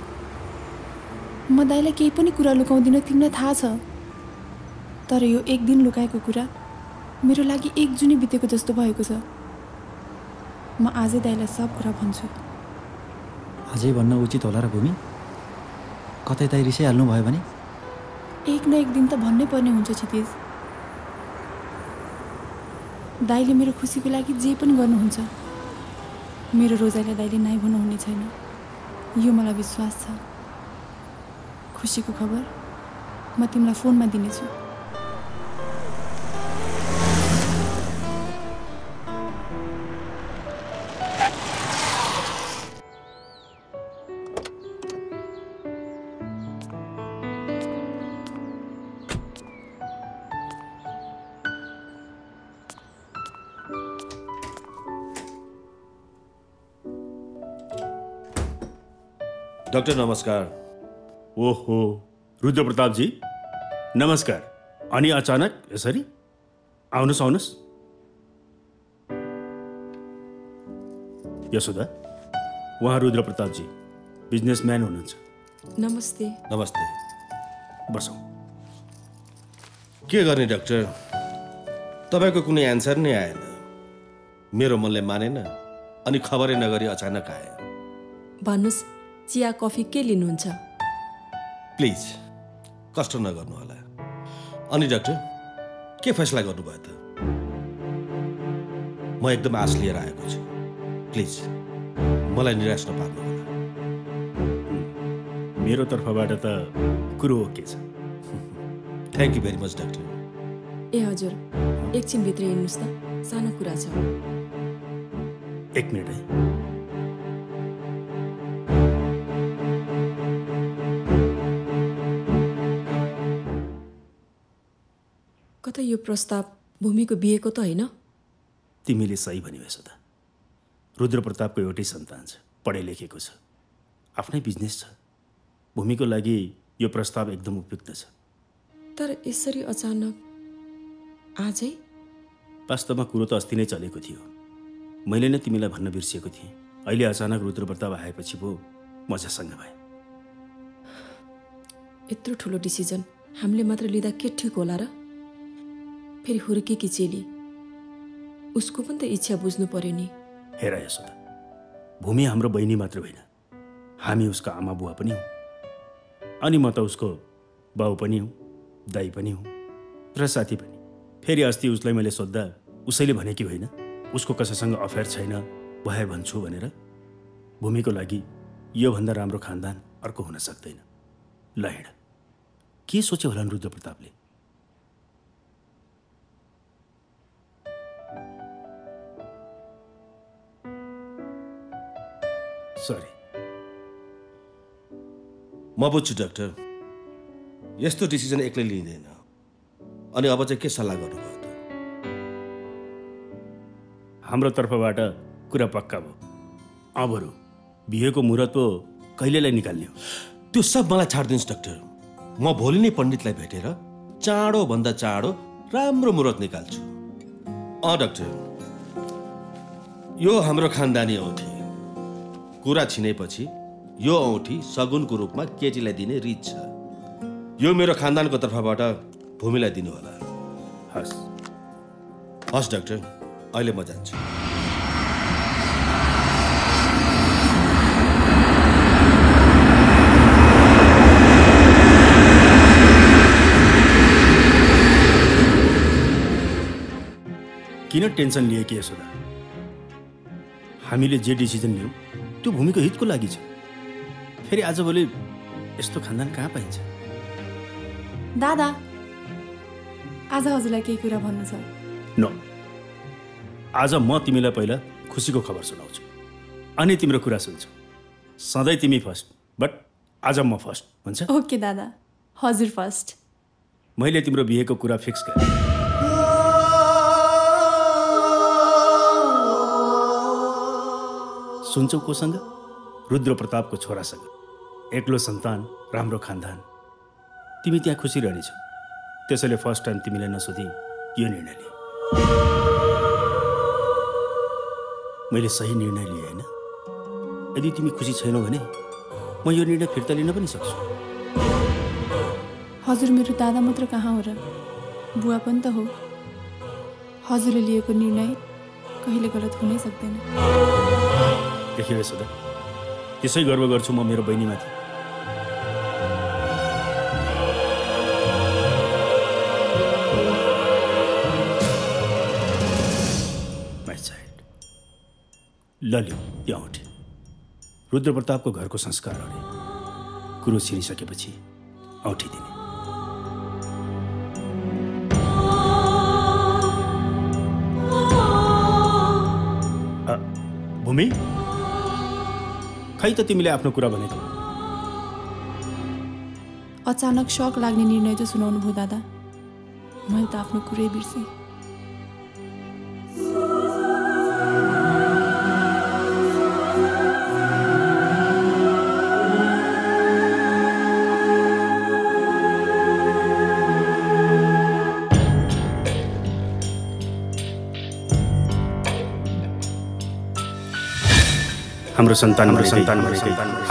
म दाइलाई केही पनि कुरा लुकाउँदिनँ, तिमीलाई थाहा छ। तर यो एक दिन लुकाएको कुरा मेरो लागि एक जुनी बितेको जस्तो भएको छ। म आजै दाइलाई सब कुरा भन्छु। आजै भन्न उचित होला र भूमि? कतै दाइ रिसाइहाल्नु भयो भने एक न एक दिन त भन्नै पर्ने हुन्छ। क्षितिज दाइले मेरो खुसीको लागि जे पनि गर्नुहुन्छ। मेरो रोजाइलाई दाइले नाइ भन्नुहुने छैन, यो मलाई विश्वास छ। खुसीको खबर म तिमीलाई फोनमा दिनेछु। डॉक्टर नमस्कार। ओहो रुद्र प्रताप जी नमस्कार। अनि अचानक यसरी आउनुस् आउनुस्। यशोदा उहाँ रुद्र प्रताप जी बिजनेसम्यान हुनुहुन्छ। नमस्ते। नमस्ते बसौँ। के गर्ने डाक्टर, तपाईँको कुनै एन्सर नै आएन। मेरो मनले मानेन अनि खबरै नगरी अचानक आए। भन्नुहोस् चिया कफी के लिनुहुन्छ? प्लिज कष्ट नगर्नु होला। अनि डाक्टर के फैसला गर्नुभयो त? म एकदम आश लिएर आएको छु, प्लिज मलाई निराश नपार्नु होला। मेरो तर्फबाट त कुरो ओके छ। Thank you very much doctor. ए हजुर एकछिन भित्र हिँड्नुहोस् त, सानो कुरा छ। एक मिनट है। कतै यो प्रस्ताव भूमिको बिहेको त होइन? तिमीले सही भन्यौ यशोदा। रुद्र प्रतापको एउटै सन्तान छ, पढे लेखेको छ, आफ्नै बिजनेस छ। भूमिको लागि यो प्रस्ताव एकदम उपयुक्त छ। तर यसरी अचानक आजै? वास्तवमा कुरो त अस्ति नै चलेको थियो, मैले नै तिमीलाई भन्न बिर्सिएको थिएँ। अहिले अचानक रुद्र प्रताप आएपछि पो मजासँग भए। यत्रो ठुलो डिसिजन हामीले मात्र लिँदा के ठिक होला र? फेरि हुर्केकी चेली, उसको पनि त इच्छा बुझ्नु पर्यो नि। हेर यशोदा भूमि हाम्रो बहिनी मात्र होइन, हामी उसको आमा बुवा पनि हौँ अनि म त उसको बाउ पनि हौँ, दाई पनि हौँ र साथी पनि। फेरि अस्ति उसलाई मैले सोद्धा उसैले भने कि होइन उसको कसैसँग अफेयर छैन भए भन्छु भनेर। भूमिको लागि यो भन्दा राम्रो खानदान अर्को हुन सक्दैन। ल हिँड। के सोच्यो होला रुद्र प्रतापले? सरी, म बुझ्छु डाक्टर, यस्तो डिसिजन एक्लै लिइँदैन। अनि अब चाहिँ के सल्लाह गर्नुभयो? हाम्रो तर्फबाट कुरा पक्का भयो। अब बरु बिहेको मुहूर्त पो कहिलेलाई निकाल्ने हो त्यो सब मलाई छाडिदिनुहोस् डाक्टर। म भोलि नै पण्डितलाई भेटेर चाँडोभन्दा चाँडो राम्रो मुहूर्त निकाल्छु। अँ डाक्टर, यो हाम्रो खानदानी औँठी। कुरा छिनेपछि यो औँठी सगुनको रूपमा केटीलाई दिने रीत छ। यो मेरो खानदानको तर्फबाट भूमिलाई दिनु होला। हस् हस् डाक्टर, अहिले म जान्छु। किन टेन्सन लिए कि यशोदा? हामीले जे डिसिजन लियौँ त्यो भूमिको हितको लागि छ। फेरि आजभोलि यस्तो खानदान कहाँ पाइन्छ? दादा, आज हजुरलाई केही कुरा भन्नु छ। न, आज म तिमीलाई पहिला खुसीको खबर सुनाउँछु अनि तिम्रो कुरा सुन्छु। सधैँ तिमी फर्स्ट, बट आज म फर्स्ट, हुन्छ? ओके दादा, हजुर फर्स्ट। मैले तिम्रो बिहेको कुरा फिक्स गरेँ। सुन्छौ कोसँग? रुद्र प्रतापको छोरासँग। एक्लो सन्तान, राम्रो खानदान। तिमी त्यहाँ खुसी रहनेछौ। त्यसैले फर्स्ट टाइम तिमीले नसोधी यो निर्णय लिए। मैले सही निर्णय लिए हैन? यदि तिमी खुसी छैनौ भने म यो निर्णय फिर्ता लिन पनि सक्छु। हजुर, मेरो दादा मात्र कहाँ हो र? बुवा पनि त हो। हजुरले लिएको निर्णय कहिले गलत हुनै सक्दैन। देखियो सदा, त्यसै गर्व गर्छु म मेरो बहिनीमाथि। लल्यो त्यो औँठी। रुद्र प्रतापको घरको संस्कार अरे। कुरो छिरिसकेपछि औँठी दिने। भूमि, खै त तिमीले आफ्नो कुरा भनेको। अचानक शक लाग्ने निर्णय त सुनाउनु भयो दादा। मैले त आफ्नो कुरै बिर्सेँ। हाम्रो सन्तान, हाम्रो सन्तान,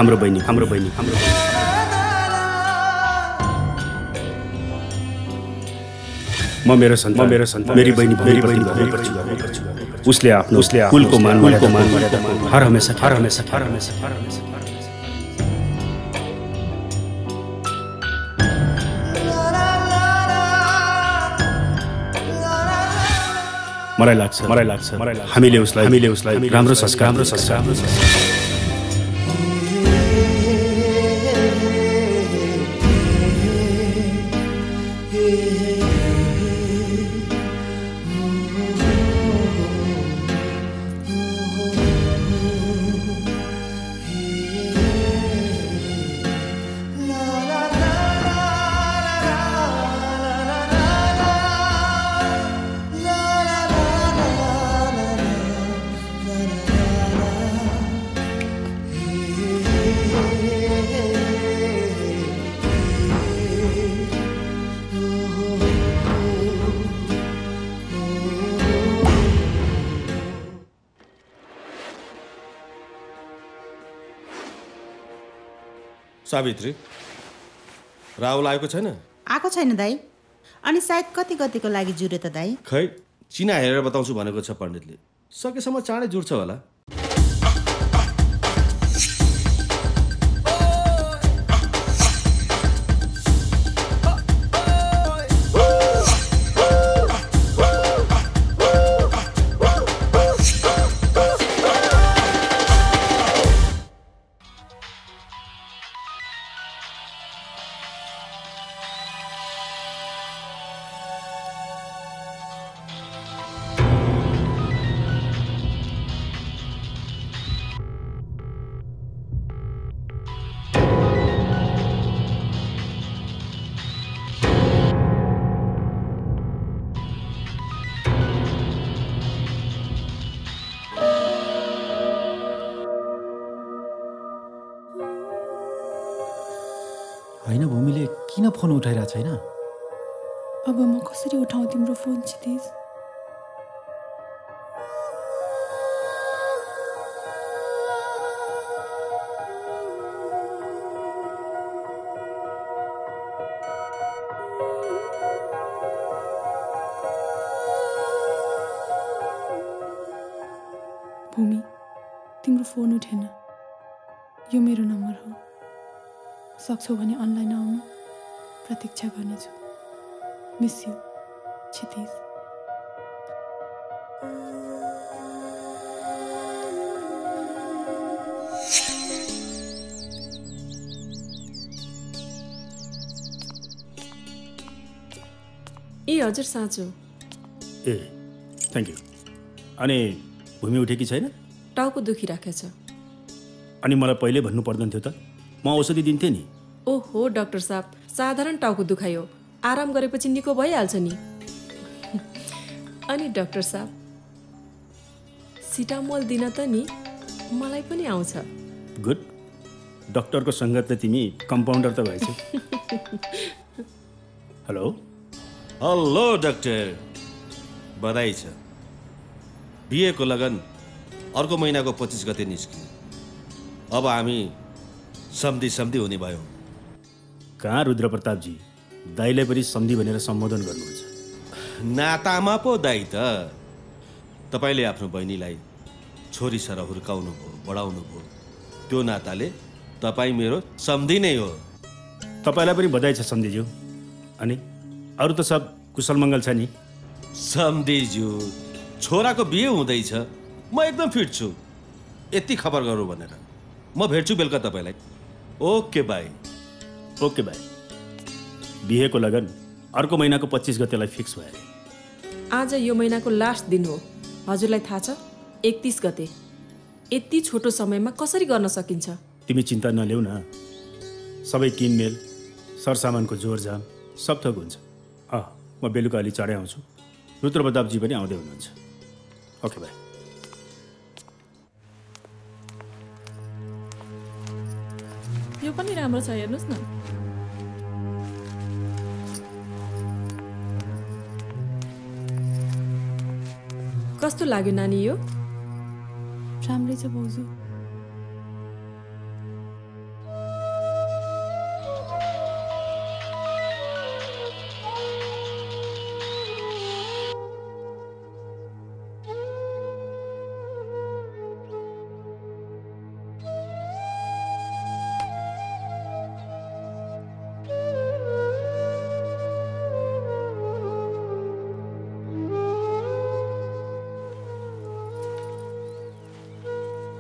हाम्रो बहिनी, हाम्रो बहिनी, हाम्रो। म मेरो सन्तान, मेरो सन्तान, मेरी बहिनी, मेरी बहिनी। उसले आफ्नो कुलको मान, कुलको मान हर हमेशा, हर हमेशा, हर हमेशा, हर हमेशा। मलाई लाग्छ, मलाई लाग्छ हामीले उसलाई, राम्रो संस्कार, सावित्री, राहुल आएको छैन? आएको छैन दाई। अनि सायद कति कतिको लागि जुरे त दाई? खै चिना हेरेर बताउँछु भनेको छ पण्डितले। सकेसम्म चाँडै जुर्छ होला। हैन भूमिले किन फोन उठाइरा छैन? अब म कसरी उठाऊ तिम्रो फोन क्षितिज? भूमि तिम्रो फोन उठेन, यो मेरो नम्बर हो, सक्छौ भने अनलाइन आउनु, प्रतीक्षा गर्नेछु, मिस यु क्षितिज। ए हजुर साँचो। ए थ्याङ्क यू। अनि भूमि उठेकी छैन? टाउको दुखिराखेछ। अनि मलाई पहिले भन्नु पर्दैन थियो त, म औषधि दिन्थे नि। ओहो डाक्टर साहब, साधारण टाउको दुखायो, आराम गरेपछि निको भइहाल्छ नि। अनि डाक्टर साहब सिटामोल दिन त नि मलाई पनि आउँछ। गुड, डाक्टरको सङ्गतले तिमी कम्पाउन्डर त भएछ। हेलो हेलो डाक्टर, बधाई छ, बिहेको लगन अर्को महिनाको 25 गते निस्कियो। अब हामी सम्धि सम्धि हुने भयो। कहाँ रुद्र प्रताप जी, दाईलाई पनि सम्धि भनेर सम्बोधन गर्नुहुन्छ? नातामा पो दाई त, तपाईँले आफ्नो बहिनीलाई छोरी सर हुर्काउनु भयो, बढाउनु भयो, त्यो नाताले तपाईँ मेरो सम्धि नै हो। तपाईँलाई पनि बधाई छ सम्धिज्यू। अनि अरू त सब कुशल मङ्गल छ नि? सम्धिज्यू छोराको बिहे हुँदैछ, म एकदम फिट छु, यति खबर गरौँ भनेर। म भेट्छु बेलुका तपाईँलाई। Okay bye. Okay bye. बिहेको लगन अर्को महिनाको 25 गतेलाई फिक्स भयो। आज यो महिनाको लास्ट दिन हो, हजुरलाई थाहा छ, 31 गते। यति छोटो समयमा कसरी गर्न सकिन्छ? तिमी चिन्ता नल्याउ न, सबै किनमेल सरसामानको जोरजाम सब थोक हुन्छ। म बेलुका अलि चाँडै आउँछु, रुद्र प्रतापजी पनि आउँदै हुनुहुन्छ। Okay bye. यो पनि राम्रो छ, हेर्नुहोस् न। कस्तो लाग्यो नानी? यो राम्रै छ बाउजू।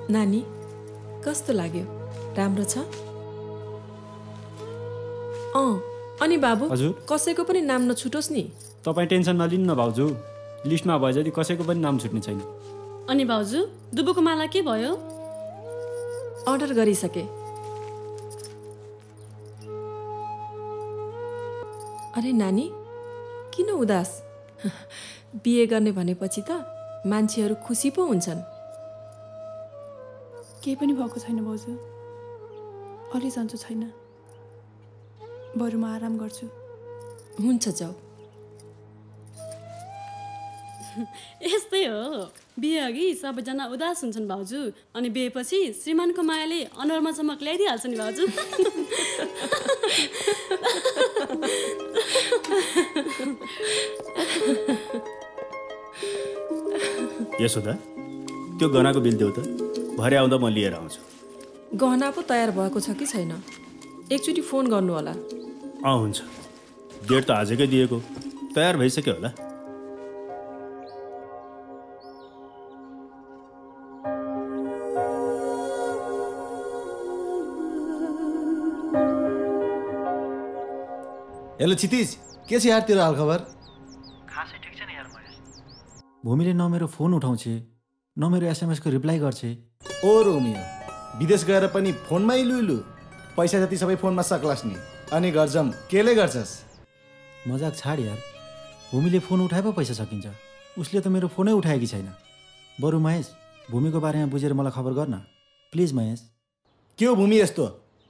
नानी कस्तो लाग्यो? राम्रो छ। अनि बाबु हजुर, कसैको पनि नाम नछुटोस् नि। तपाईँ टेन्सन नलिनु न भाउजू, लिस्टमा भए जति कसैको पनि नाम छुट्ने छैन। अनि भाउजू दुबुको माला के भयो? अर्डर गरिसके। अरे नानी किन उदास? बिहे गर्ने भनेपछि त मान्छेहरू खुसी पो हुन्छन्। केही पनि भएको छैन बाउजू, अलि सन्चो छैन, बरु म आराम गर्छु। हुन्छ जाऊ। यस्तै हो, बिहे अघि सबैजना उदास हुन्छन् भाउजू, अनि बिहेपछि श्रीमानको मायाले अनुहारमा चमक ल्याइदिइहाल्छ नि भाउजू। यशोदा त्यो गहनाको बिल देऊ त, भरे आउँदा म लिएर आउँछु। गहना पो तयार भएको छ कि छैन? एकचोटि फोन गर्नु होला। हुन्छ, डेट त आजकै दिएको, तयार भइसक्यो होला। हेलो क्षितिज, के छ यार तेरो हालखबर? खासै ठिक छ नि यार महेश। भूमिले न मेरो फोन उठाउँछ न मेरो एसएमएस को रिप्लाई गर्छ। ओ रोमियो, विदेश गएर पनि फोनमै लुलु, पैसा जति सबै फोनमा सक्लास् नि, अनि गर्जम केले गर्छस्? मजाक छाड यार, भूमिले फोन उठाए पो पैसा सकिन्छ, उसले त मेरो फोनै उठाएकी छैन। बरु महेश भूमिको बारेमा बुझेर मलाई खबर गर्न प्लिज। महेश के हो भूमि यस्तो?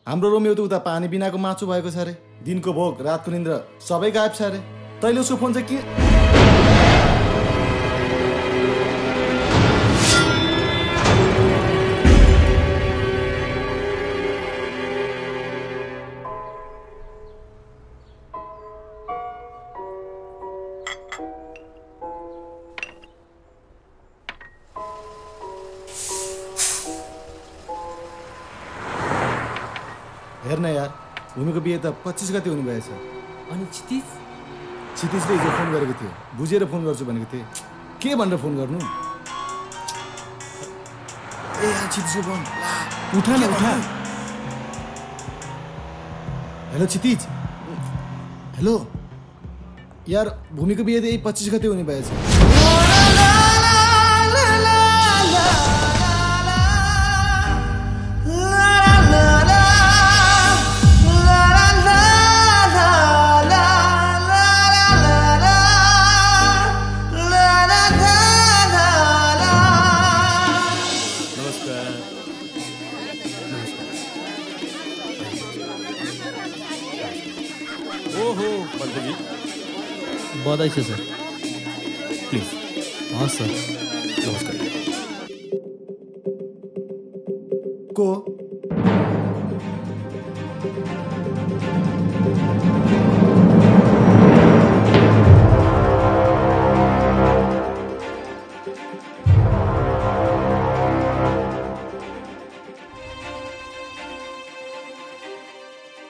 हाम्रो रोमियो त उता पानी बिनाको माछु भएको छ अरे। दिनको भोक रातको निन्द्रा सबै गायब छ अरे। तैले उसको फोन चाहिँ के हेर्न यार, भूमिको बिहे त 25 गते हुने भएछ। अनि क्षितिजले हिजो फोन गरेको थियो। बुझेर फोन गर्छु भनेको थिए। के भनेर फोन गर्नु? ए यार क्षितिजको फोन उठा न उठा। हेलो क्षितिज। हेलो यार, भूमिको बिहे त यही 25 गते हुने भएछ। बधाई छ सर। प्लिज। हाँ सर। नमस्कार। को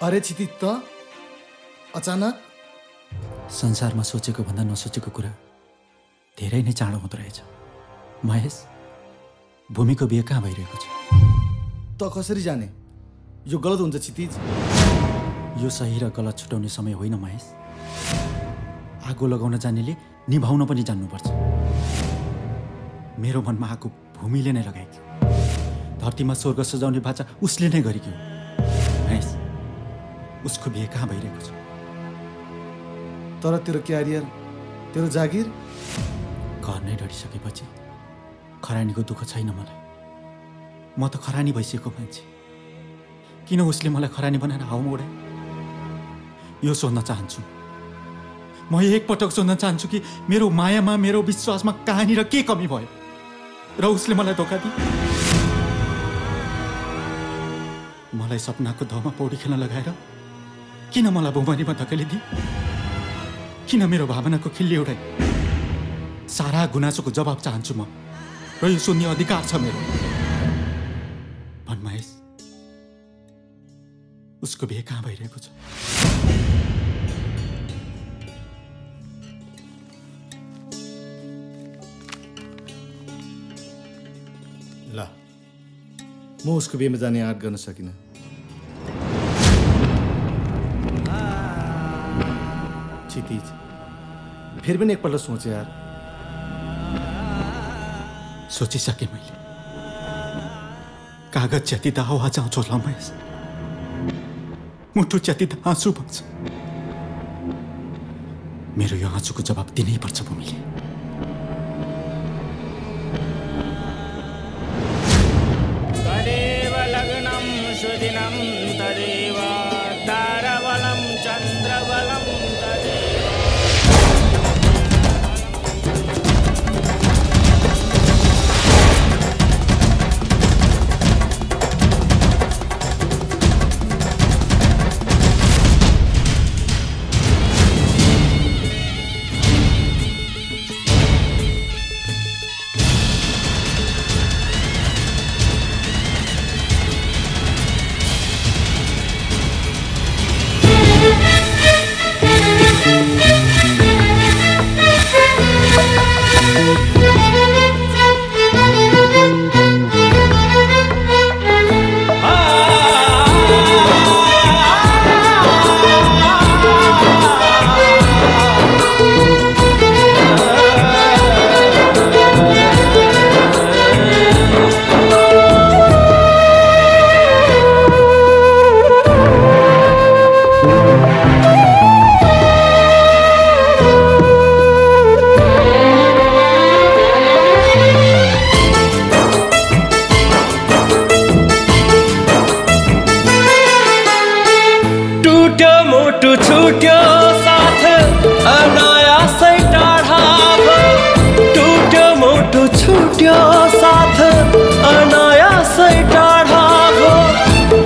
अरे क्षितिज त अचानक संसारमा सोचेको भन्दा नसोचेको कुरा धेरै नै चाँडो हुँदो रहेछ। महेश, भूमिको बिहे कहाँ भइरहेको छ? त कसरी जाने? यो गलत हुन्छ क्षितिज। यो सही र गलत छुटाउने समय होइन महेश। आगो लगाउन जान्नेले निभाउन पनि जान्नुपर्छ। मेरो मनमा आगो भूमिले नै लगाएकी, धरतीमा स्वर्ग सजाउने बाचा उसले नै गरेकी। महेश, उसको बिहे कहाँ भइरहेको छ? तर तेरो क्यारियर, तेरो जागिर, घर नै डढिसकेपछि खरानीको दुःख छैन मलाई। म त खरानी भइसकेको मान्छे, किन उसले मलाई खरानी बनाएर हाउमा उडाए? यो सोध्न चाहन्छु म। एकपटक सोध्न चाहन्छु कि मेरो मायामा, मेरो विश्वासमा कहाँनिर के कमी भयो र उसले मलाई धोका दिए? मलाई सपनाको धमा पौडी खेल्न लगाएर किन मलाई भुमनीमा धकेलिदिए? किन मेरो भावनाको खिल्ली उडाई? सारा गुनासोको जवाब चाहन्छु म, र यो सुन्ने अधिकार छ मेरो। भन महेश, उसको बिहे कहाँ भइरहेको छ? ल, म उसको बिहेमा जाने आँट गर्न सकिनँ। फिर भी एकपल्ट सोचे यार। सोचिसके मैले। कागज च्यातिँदा हावा जाउँछ होला महेश, मुटु च्यातिँदा आँसु बग्छ। मेरो यो आँसुको जवाब दिनैपर्छ भूमिले। तदेव लग्नम सुदिनम तदेव तारावलम चन्द्रवलम टूट्यो मोटू छूट्यो साथ अनाया से टाढ़ा टूट्यो मोटू छूट्यो साथ अनाया से टाढ़ा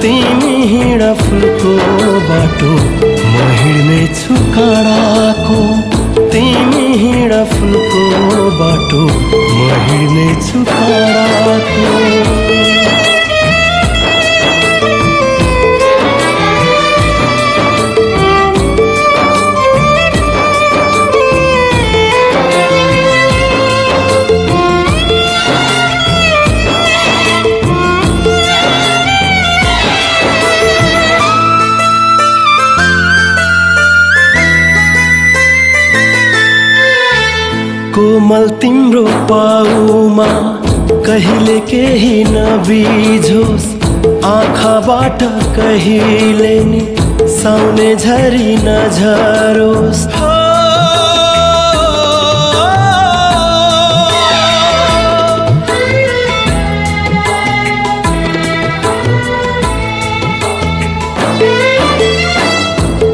तीन हिड़ फुलको बाटो महिड़ में छुकाड़ा को तीन हिड़ फुलको बाटो महिड़ में छुकाड़ा को कोमल तिम्रो पाउमा कहिले केही नबिझोस् आँखाबाट कहिले नि साउने झरी नझरोस्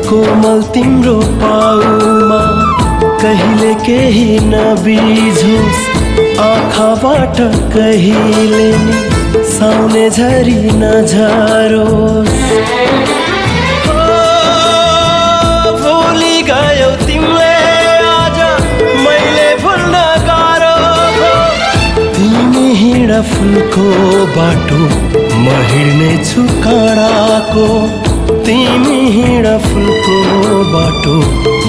कोमल तिम्रो पाउमा कहिले केही नबिझोस् आँखाबाट कहिले नि साउने झरी नझरोस् भुली गयौ तिमीले आज मैले भुल्न गाह्रो तिमी हिँड फुलको बाटो म हिँड्ने छु काँडाको तिमी हिँड फुलको बाटो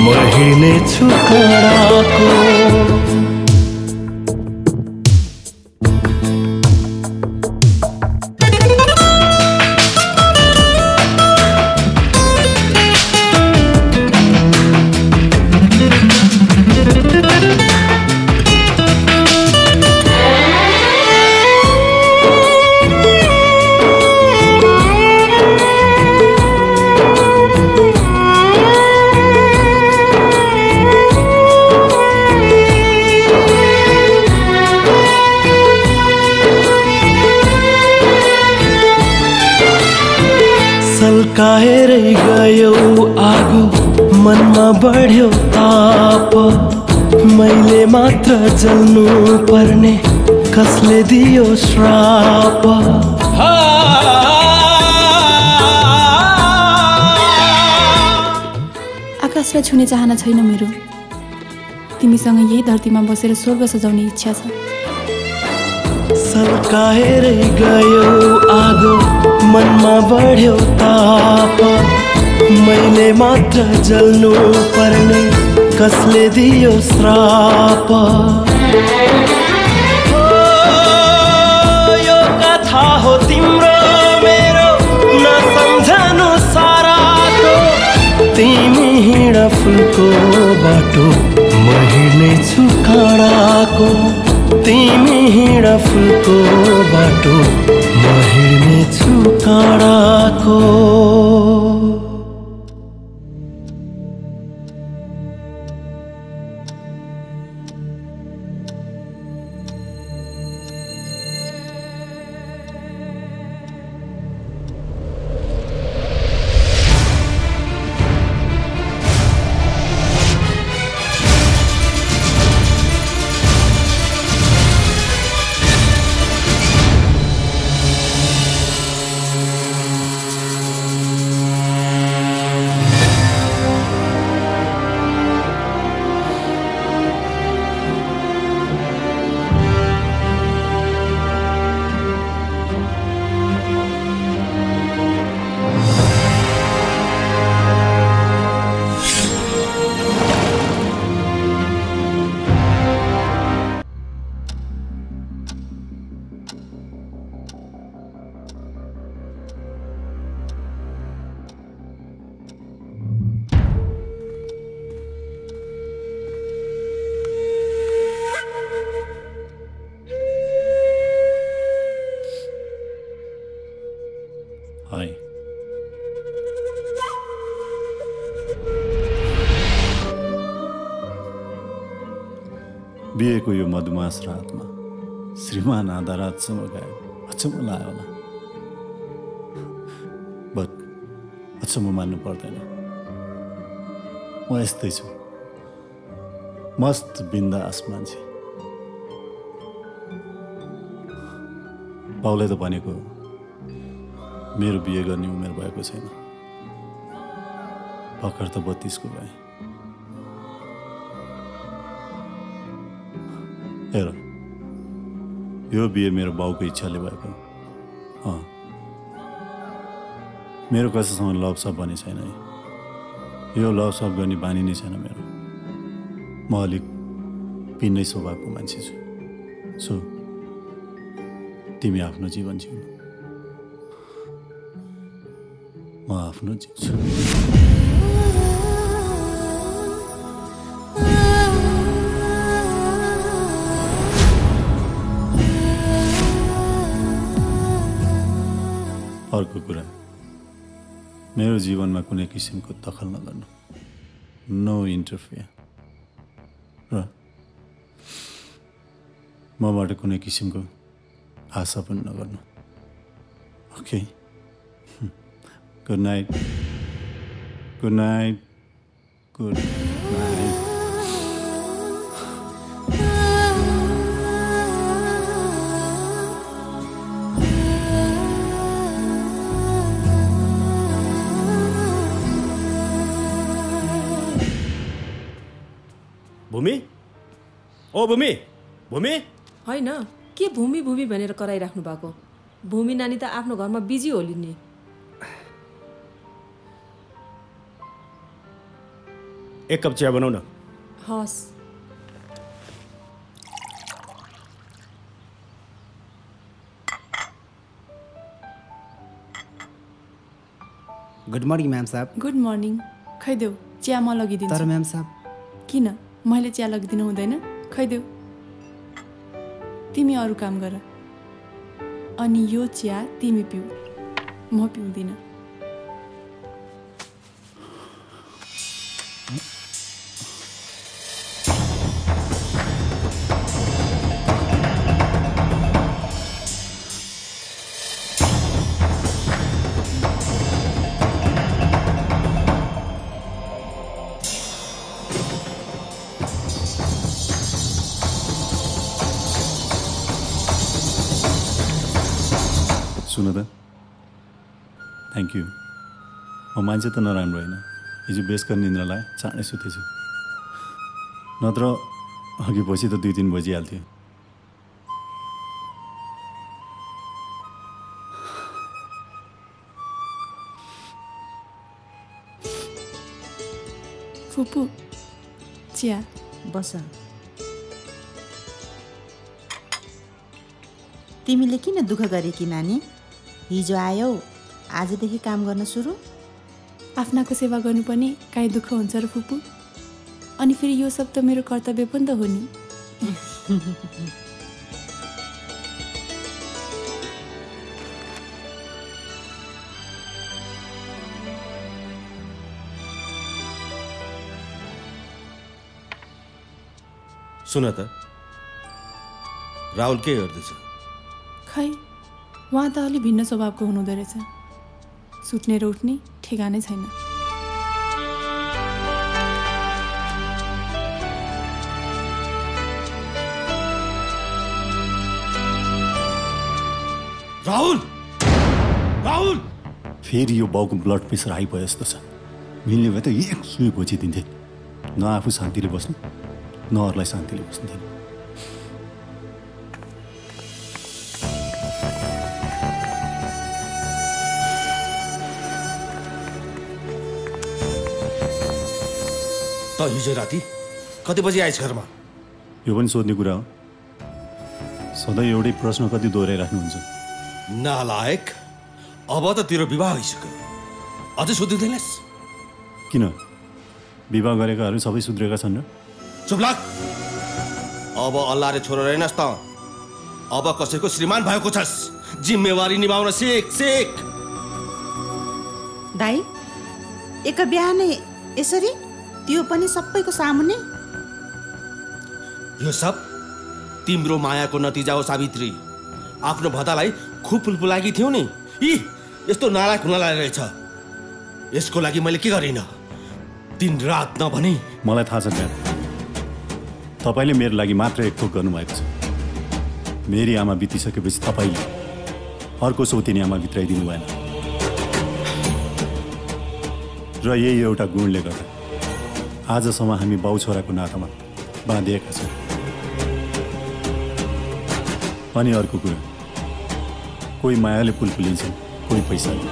महिने छुकडाको काहेरै गयो आगो मनमा बढ्यो ताप मैले मात्र जल्नु पर्ने कसले दियो श्राप आकाशलाई छुने चाहना छैन मेरो तिमीसँग यही धरतीमा बसेर स्वर्ग सजाउने इच्छा छ सल्काहेरै गयो आगो मनमा बढ्यो ताप मैले मात्र जल्नु पर्ने कसले दियो श्राप यो कथा हो तिम्रो मेरो नसम्झनु साराको तिमी हिँड फुलको बाटो म हिँड्ने छु काँडाको तिमी हिँड फुलको बाटो महिने छुकाडाको बिहेको यो मधुमास रातमा श्रीमान आधा रातसम्म गायब अचम्म लाग्यो होला बट अचम्म मान्नु पर्दैन। म यस्तै छु, मस्त बिन्दास मान्छे। बाउले त भनेको मेरो बिहे गर्ने उमेर भएको छैन, भर्खर त 32 को भए। हेर, यो बिहे मेरो बाउको इच्छाले भएको। मेरो कसैसँग लभसप भन्ने छैन, यो लभसप गर्ने बानी नै छैन मेरो। म अलिक पिन्नै स्वभावको मान्छे छु। सो तिमी आफ्नो जीवन जिउ, म आफ्नो जिउँछु। अर्को कुरा, मेरो जीवनमा कुनै किसिमको दखल नगर्नु, नो इन्टरफियर, र मबाट कुनै किसिमको आशा पनि नगर्नु। Okay, good night. Good night. Good night. Bhumi, ओ भूमि, भूमि। हैन, के भूमि भूमि भनेर कराइराख्नु भएको? भूमि नानी त आफ्नो घरमा बिजी होली नि। एक कप चिया बनाऊ न। हस्। गुड मर्निङ म्याम साहब। Good morning. खैदेऊ चिया म लगिदिन्छु। तर म्याम साहब। किन? मैले चिया लगिदिनु हुँदैन। खैदेऊ, तिमी अरू काम गर, अनि यो चिया तिमी पिउ, म पिउँदिन। Thank you. म मान्छे त नराम्रो होइन, हिजो बेसकर निन्द्रालाई चाँडै सुतेछु, नत्र अघि पछि त 2-3 बजिहाल्थ्यो। फुपू चिया बस। तिमीले किन दुःख गरे कि नानी? हिजो आयौ, आजदेखि काम गर्न सुरु। आफ्नाको सेवा गर्नु पनि काहीँ दुःख हुन्छ र फुपू, अनि फेरि यो सब त मेरो कर्तव्य पनि त हो नि। सुन त, राहुल के गर्दैछ? खै वहाँ त अलि भिन्न स्वभावको हुनुहुँदो रहेछ, सुत्ने र उठ्ने ठेगानै छैन। राहुल, राहुल फेरि यो बाउको ब्लड प्रेसर हाई भयो जस्तो छ। मिल्ने भए त एक सुई खोजिदिन्थे, न आफू शान्तिले बस्नु न अरूलाई शान्तिले बस्नु थिएन। हिजो राति कति बजी आएछ घरमा? यो पनि सोध्ने कुरा हो? सधैँ एउटै प्रश्न कति दोहोऱ्याइराख्नुहुन्छ नालायक। अब त तेरो विवाह भइसक्यो, अझै सोधिँदैनस् किन? विवाह गरेकाहरू सबै सुध्रेका छन् र? चुप लाग। अब अल्लाहले छोरो रहेनस् त, अब कसैको श्रीमान भएको छस्। जिम्मेवारी निभाउन सिक। सिक दाई, एक बिहानै यसरी त्यो पनि सबैको सामुने? यो सब तिम्रो मायाको नतिजा हो सावित्री। आफ्नो भतालाई खुब फुलफुलाकी थियौ नि, यी यस्तो नालायक हुन लागेको रहेछ। यसको लागि मैले के गरिनँ? दिन रात नभनी। मलाई थाहा छ म्याडम, तपाईले मेरो लागि मात्र एक थोक गर्नुभएको छ। मेरी आमा बितिसकेपछि तपाईले अर्को सोतिनी आमा भित्राइदिनु भएन र यही एउटा गुणले गर्दा आजसम्म हामी बाउ छोराको नातामा बाँधिएका छौँ। अनि अर्को कुरा, कोही मायाले पुलपुलिन्छ, कोही पैसाले।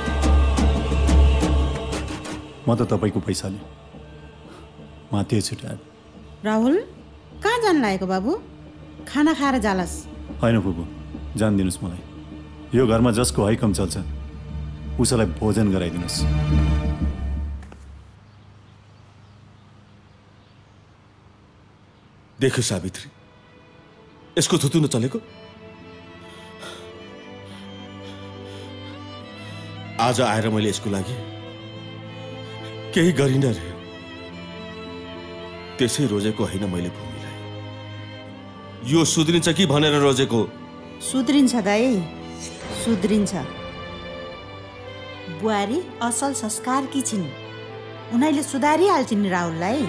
म त तपाईको पैसाले माथि छुट्याए। राहुल कहाँ जान लागेको बाबु? खाना खाएर जालास्। होइन बुबु, जान दिनुस्। मलाई यो घरमा जसको हैकम चल्छ उसलाई भोजन गराइदिनुस्। देख्यो सावित्री, यसको थुतु नचलेको। आज आएर मैले यसको लागि केही गरिन रे। त्यसै रोजेको हैन मैले भूमिलाई। यो सुध्रिन्छ कि भनेर रोजेको। सुध्रिन्छ दाइ, सुध्रिन्छ। बुहारी असल संस्कार कि छिन्, उनीले सुधारी हाल्छिन् राहुललाई।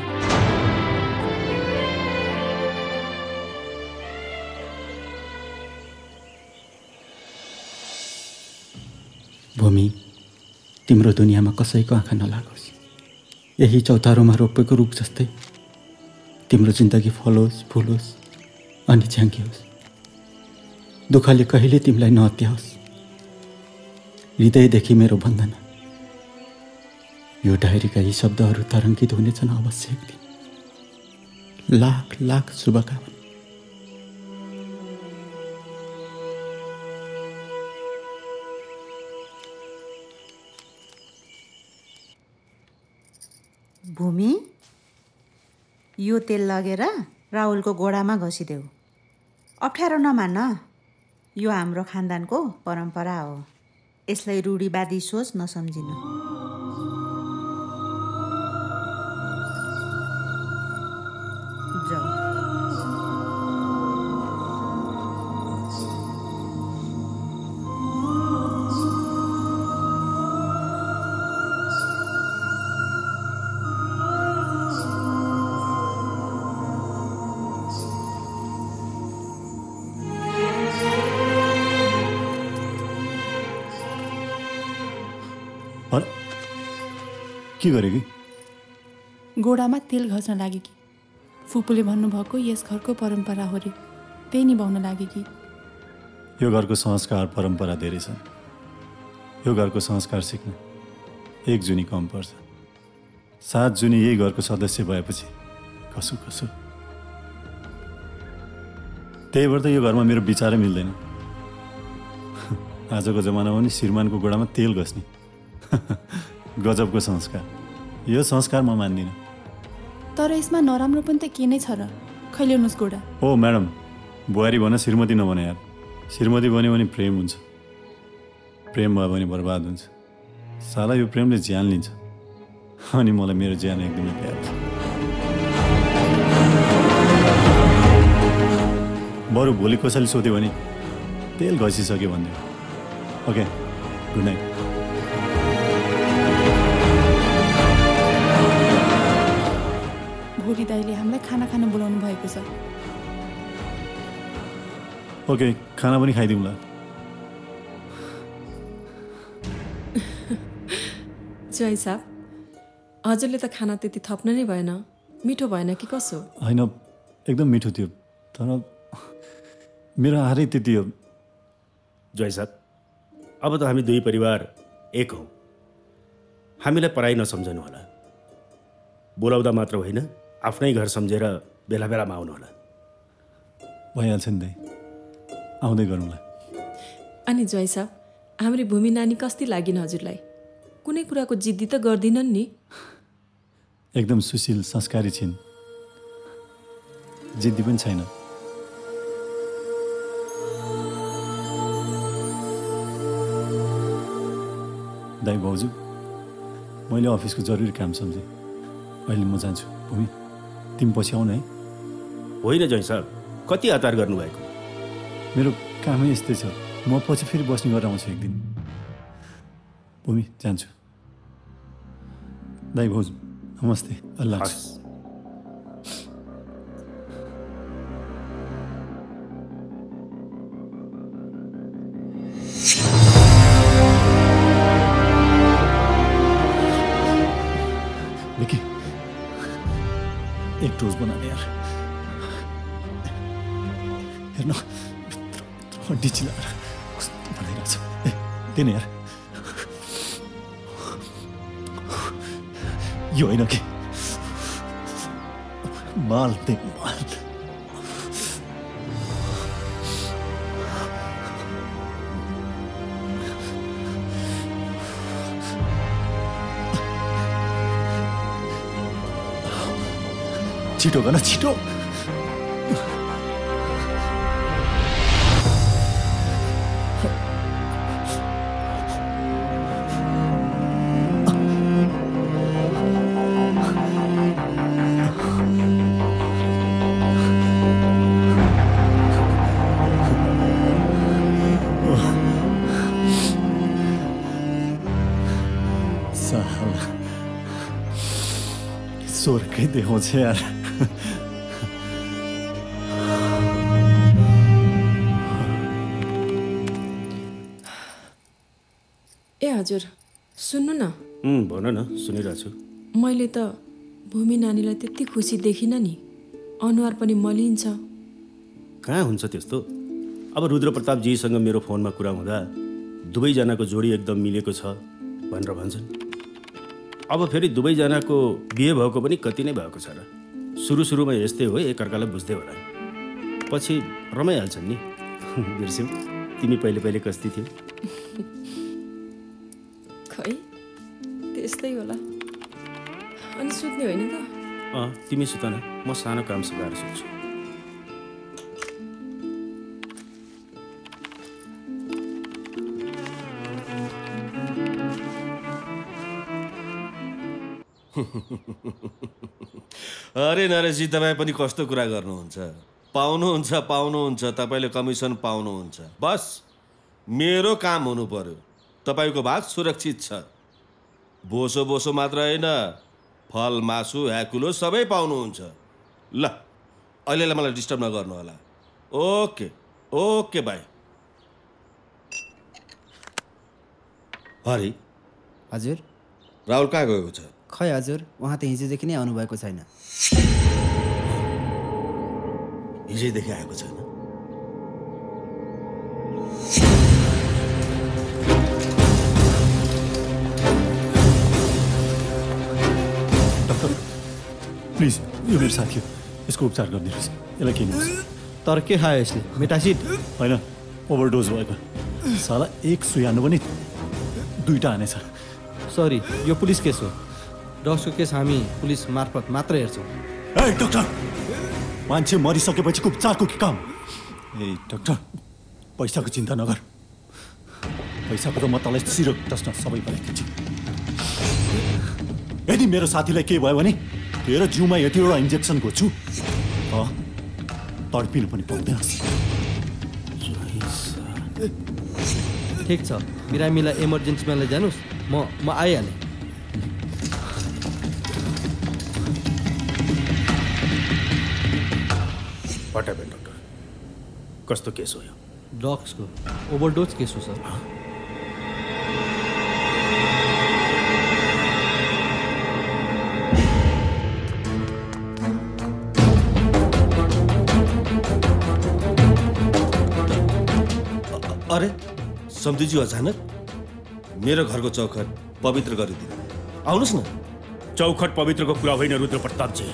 भूमि, तिम्रो दुनियाँमा कसैको आँखा नलागोस्। यही चौतारोमा रोपेको रुख जस्तै तिम्रो जिन्दगी फलोस्, फुलोस् अनि झ्याङ्गियोस्। दुःखले कहिले तिमीलाई नहत्याओस्। हृदयदेखि मेरो वन्दना। यो डायरीका यी शब्दहरू तरङ्गित हुनेछन् अवश्य एक दिन। लाख लाख शुभकामना। भूमि, यो तेल लगेर राहुलको गोडामा घसिदेऊ। अप्ठ्यारो नमान, यो हाम्रो खानदानको परम्परा हो। यसलाई रूढिवादी सोच नसम्झिनु। के गरेकी? गोडामा तेल घस्न लागेकी। फुपूले भन्नुभएको यस घरको परम्परा हो रे, त्यही निभाउन लागेकी। यो घरको संस्कार परम्परा धेरै छन्। यो घरको संस्कार सिक्न एक जुनी कम पर्छ। 7 जुनी यही घरको सदस्य भएपछि कसो कसो। त्यही भएर त यो घरमा मेरो विचारै मिल्दैन। आजको जमानामा नि श्रीमानको गोडामा तेल घस्ने गजबको संस्कार। यो संस्कार म मान्दिनँ। तर यसमा नराम्रो पनि त के नै छ र? खैल्याउनुस् गोडा। ओ म्याडम, बुहारी भन श्रीमती नभन यार। श्रीमती भन्यो भने प्रेम हुन्छ, प्रेम भयो भने बर्बाद हुन्छ। साला यो प्रेमले ज्यान लिन्छ। अनि मलाई मेरो ज्यान एकदमै प्यारो छ। बरु भोलि कसैले सोध्यो भने तेल घसिसक्यो भनिदियो। Okay, good night. भोलि दाइले हामीलाई खाना खान बोलाउनु भएको छ। ओके, खाना पनि खाइदिउँला। जय साहब, हजुरले त खाना त्यति थप्नु नै भएन। मिठो भएन कि कसो? होइन, एकदम मिठो थियो, तर मेरो आहारै त्यति हो। जय साहब, अब त हामी दुई परिवार एक हौ। हामीलाई पराई नसम्झनु होला। बोलाउँदा मात्र होइन, आफ्नै घर सम्झेर बेला बेलामा आउनु होला। भइहाल्छ नि दाइ, आउँदै गरौँला। अनि जय साहब, हाम्रो भूमि नानी कस्ती लागिन् हजुरलाई? कुनै कुराको जिद्दी त गर्दिनन् नि? एकदम सुशील संस्कारी छिन्, जिद्दी पनि छैन। दाइ भाउजू, मैले अफिसको जरुरी काम सम्झेँ। अहिले म जान्छु। भूमि, तिमी पछि आउन है। होइन जय साहब, कति हतार गर्नुभएको। मेरो कामै यस्तै छ। म पछि फेरि बस्ने गरेर आउँछु एक दिन। भूमि, जान्छु। दाइ भाउजू, म नमस्ते। अल्लाह हाफिज़। एक टोस्ट बनाने यार, यार ना हड्डी चिल्ला रहा है, कुछ तो बनाएगा सब देने यार। यो है ना कि माल दे माल। चीटोगा ना चीटो। साला सोर के दे हो छे यार। हजुर सुन्नु न। भन न, सुनिरहेको छु। मैले त भूमि नानीलाई त्यति खुसी देखिनँ नि, अनुहार पनि मलिन्छ। कहाँ हुन्छ त्यस्तो? अब रुद्र प्रताप जीसँग मेरो फोनमा कुरा हुँदा दुवैजनाको जोडी एकदम मिलेको छ भनेर भन्छन्। अब फेरि दुवैजनाको बिहे भएको पनि कति नै भएको छ र सुरुमा यस्तै हो, एकअर्कालाई बुझ्दै होला, पछि रमाइहाल्छन् नि। बिर्स्यौ तिमी पहिले कस्ती थियौ। खै त्यस्तै होला। अनि सुत्ने होइन त? तिमी सुत न, म सानो काम सघाएर सुत्छु। अरे नरेशजी, तपाईँ पनि कस्तो कुरा गर्नुहुन्छ। पाउनुहुन्छ तपाईँले कमिसन पाउनुहुन्छ। बस मेरो काम हुनु पर्यो। तपाईको भाग सुरक्षित छ। बोसो मात्र हैन, फल मासु ह्याकुलो सबै पाउनुहुन्छ। ल अहिलेलाई मलाई डिस्टर्ब नगर्नु होला। Okay okay by. हरि हजुर, राहुल कहाँ गएको छ? खै हजुर, उहाँ त हिजोदेखि नै आउनु भएको छैन। हिजोदेखि आएको छैन? प्लिज यो मेरो साथी हो, यसको उपचार गरिदिनुहोस्। यसलाई के दिनुहोस्? तर्के खायो यसले, मेटासिड होइन, ओभरडोज भएको। साला 191 पनि दुईटा हानेछ। सरी, यो पुलिस केस हो। ड्रग्सको केस हामी पुलिस मार्फत मात्र हेर्छौँ। ए डाक्टर, मान्छे मरिसकेपछि उपचारको के काम? ए डाक्टर, पैसाको चिन्ता नगर। पैसाको त म तँलाई सिरक टस्न सबै बनाइदिन्छु। यदि मेरो साथीलाई के भयो भने तेरा जिउमा यतिवटा इन्जेक्सन खोज्छु, तडपिनु पनि पाउँदैन। ठिक छ, बिरामीलाई इमर्जेन्सीमा लैजानुस्, म आइहालेँ। फटाफट डक्टर, कस्तो केस हो यो? ड्रग्सको ओभरडोज केस हो सर। अरे सम्झिज्यू, अचानक मेरो घरको चौखट पवित्र गरिदिनु। आउनुहोस् न। चौखट पवित्रको कुरा होइन रुद्र प्रतापजी,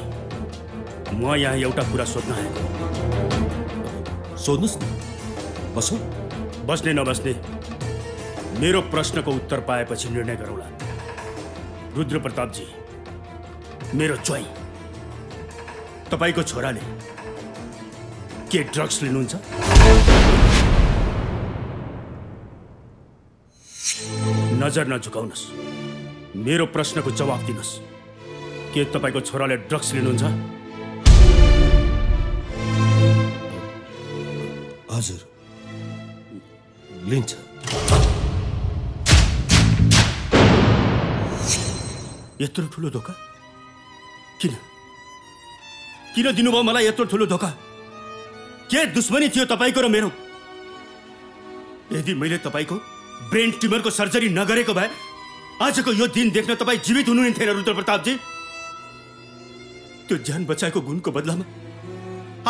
म यहाँ एउटा कुरा सोध्न आएको। सोध्नुहोस् न। बस्नु। बस्ने नबस्ने मेरो प्रश्नको उत्तर पाएपछि निर्णय गरौँला। रुद्र प्रतापजी, मेरो च्वाई, तपाईँको छोराले के ड्रग्स लिनुहुन्छ? नजर नझुकाउनुस्, मेरो प्रश्नको जवाफ दिनुस्। के तपाईँको छोराले ड्रग्स लिनुहुन्छ? हजुर लिन्छ। यत्रो ठुलो धोका किन किन दिनुभयो मलाई यत्रो ठुलो धोका? के दुश्मनी थियो तपाईको र मेरो? यदि मैले तपाईको ब्रेन ट्यूमर को सर्जरी नगरेको भए आजको यो दिन देख्न तपाई जीवित हुनुहुने थिएन रुद्र प्रताप जी। त्यो जान बचाएको गुणको बदलामा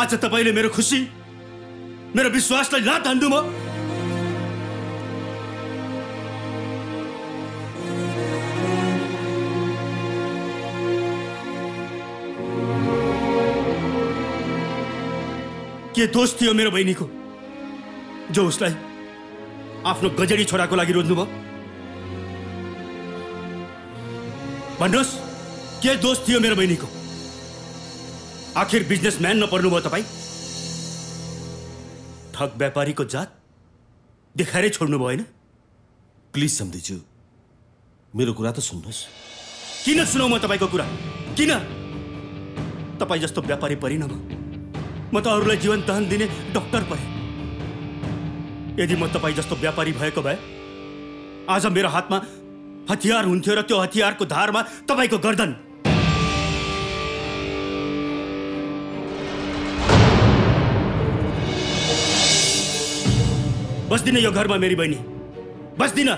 आज तपाईले मेरो खुशी, मेरो विश्वासलाई लात हान्नुभयो। के दोष थियो मेरो बहिनी को जो उसलाई आफ्नो गजडी छोरा को लागि रोज्नु भयो? भन्नुस् के दोष थियो मेरो बहिनी को? आखिर बिजनेसम्यान नपर्नु भयो तपाई? ठग व्यापारी को जात देखाएरै छोड्नु भयो हैन? प्लिज सम्झिन्छु, मेरो कुरा त सुन्नुस्। किन सुनौ म तपाईको कुरा? किन? तपाई जस्तो व्यापारी परिन म मत अरूलाई जीवन दहन दिने डॉक्टर परे। यदि म तपाई जस्तो व्यापारी भएको भए आज मेरो हातमा हथियार हुन्थ्यो र त्यो हथियारको धारमा तपाईको गर्दन। बस्दिन यो घरमा मेरी बहिनी, बस्दिन।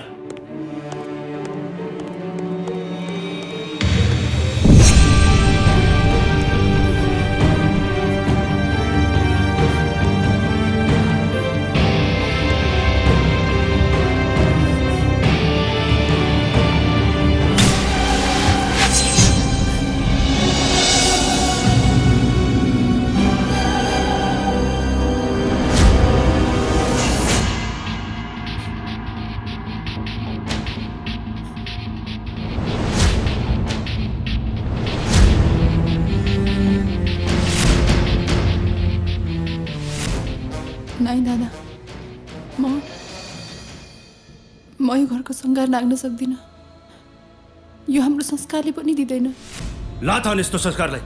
संगार लाग्न सक्दिन। यो हाम्रो संस्कारले पनि दिदैन। लाथान यस्तो संस्कारलाई।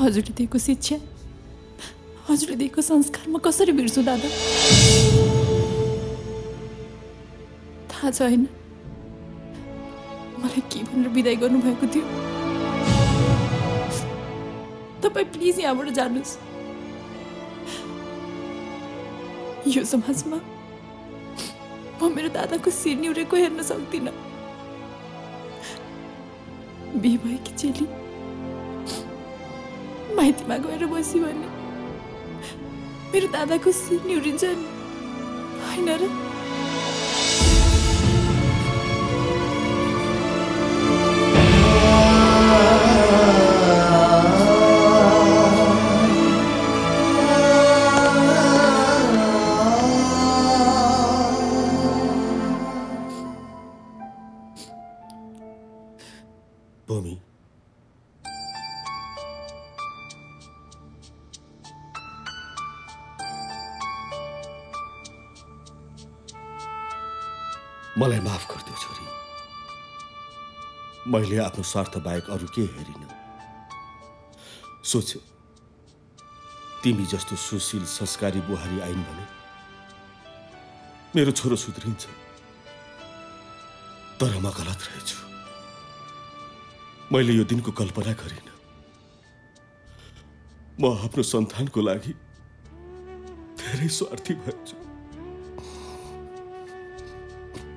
हजुरले दिएको शिक्षा, हजुरले दिएको संस्कार म कसरी बिर्सु दादा? थाहा छैन मलाई के भनेर विदाई गर्नु भएको थियो। तपाईँ प्लिज यहाँबाट जानुस्। यो समाजमा म मेरो दादा को शिर निहुरेको हेर्न सक्दिन। बिहे भएकी चेली माइतीमा गएर बसी भने मेरो दादा को शिर निहुरिन्छ नि, होइन र? मलाई माफ गर्दियो छोरी, मैले आफ्नो स्वार्थ बाहेक अरू के हेरिन। सोच्यो तिमी जस्तो सुशील संस्कारी बुहारी आइन् भने मेरो छोरो सुध्रिन्छ, तर म गलत रहेछु। मैले यो दिनको कल्पना गरिन। म आफ्नो सन्तानको लागि धेरै स्वार्थी भएछु।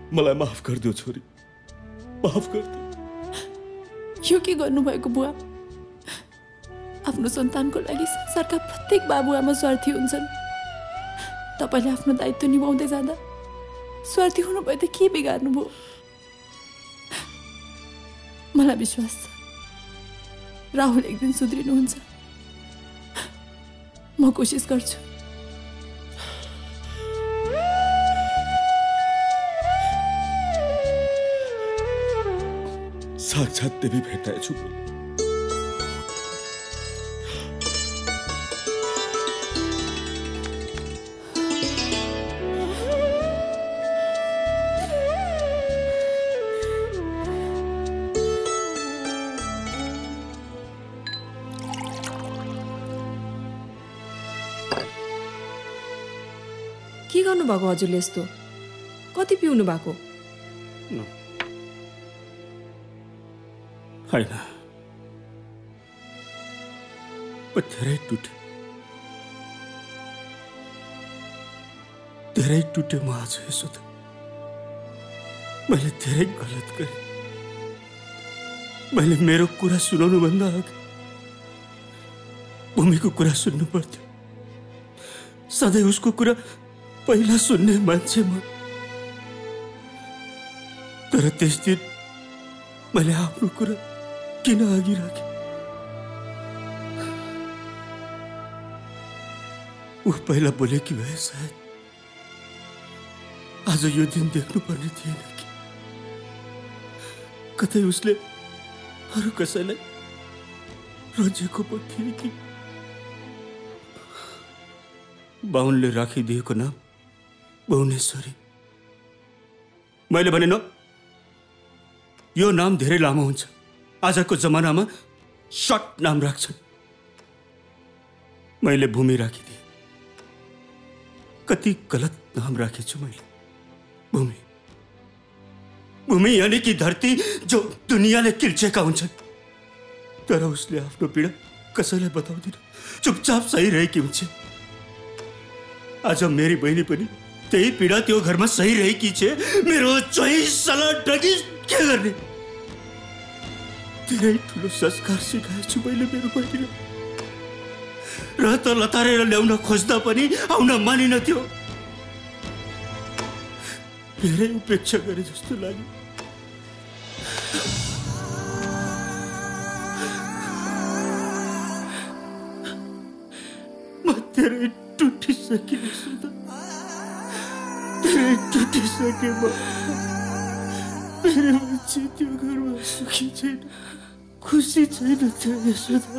मलाई माफ गरिदियो छोरी, माफ गरिदियो। यो के गर्नु भएको बुवा? आफ्नो सन्तानको लागि संसारका प्रत्येक बाबुआमा स्वार्थी हुन्छन्। तपाईले आफ्नो दायित्व निभाउँदै जाँदा स्वार्थी हुनु भए त के बिगार्नु भयो? मलाई विश्वास छ राहुल एक दिन सुध्रिनुहुन्छ। म कोसिस गर्छु। साक्षात देवी भेट्दा छु। के गर्नु भएको हजुरले? यस्तो कति पिउनु भएको? आईना तेरे टूटे माँ यशोदा, मैले धेरै गलत करे, मैले मेरो कुरा सुनाउनु भन्दा अघि भूमिको कुरा सुन्नु पर्थ्यो। सधैँ उसको कुरा पहिला सुन्ने मान्छे म। तर त्यस दिन मैले आफ्नो कुरा किन अघि राखेँ? ऊ पहिला बोलेकी भए सायद आज यो दिन देख्नु पर्ने थिएन कि। कतै उसले अरू कसैलाई रोजेको पो थियो कि। बाहुनले राखिदिएको नाम भुवनेश्वरी। मैले भने न, यो नाम धेरै लामो हुन्छ, आजको जमानामा सर्ट नाम राख्छन्। मैले भूमि राखिदिएँ। कति गलत नाम राखेछु मैले। भूमि भूमि यानी कि धरती, जो दुनियाले किल्चेका हुन्छन्। तर उसले आफ्नो पीडा कसैलाई बताउँदैन, चुपचाप सही रहेकी हुन्छ। आज मेरी बहिनी पनि त्यही पीडा त्यो घरमा सही रहेकी छ। मेरो चोइस सला डगी के गर्ने? धेरै ठुलो संस्कार सिकाएछु मैले मेरो बहिनीलाई। रात लतारेर ल्याउन खोज्दा पनि आउन मानिन थियो। धेरै उपेक्षा गरे जस्तो लाग्यो। म धेरै टुटिसके यशोदा, धेरै टुटिसके म। मेरो बच्ची त्यो घरमा सुखी छैन, खुसी छैन त्यो यशोदा,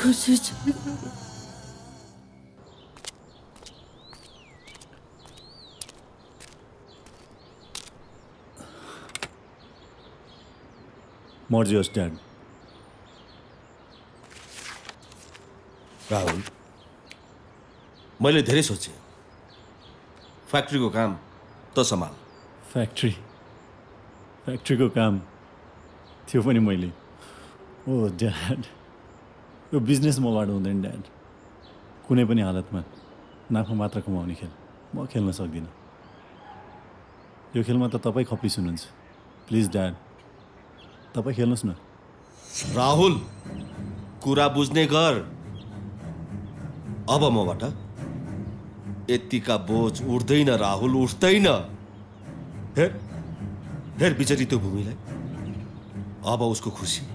खुसी छैन। Your stand. राहुल, मैले धेरै सोचे। फैक्ट्री को काम तो संभाल। फैक्ट्री को काम थियो पनि मैले। ओ ड्याड, यो बिजनेस मबाट हुँदैन ड्याड। कुनै पनि हालतमा नाफा मात्र कमाउने खेल म खेल्न सक्दिनँ। यो खेलमा त तपाईँ खप्पिस हुनुहुन्छ। प्लिज ड्याड, तपाईं खेल्नुहोस् न। राहुल, कुरा बुझ्ने गर। अब मबाट यतिका बोझ उठ्दैन राहुल, उठ्दैन। हेर हेर बिचरी त्यो भूमिलाई, अब उसको खुसी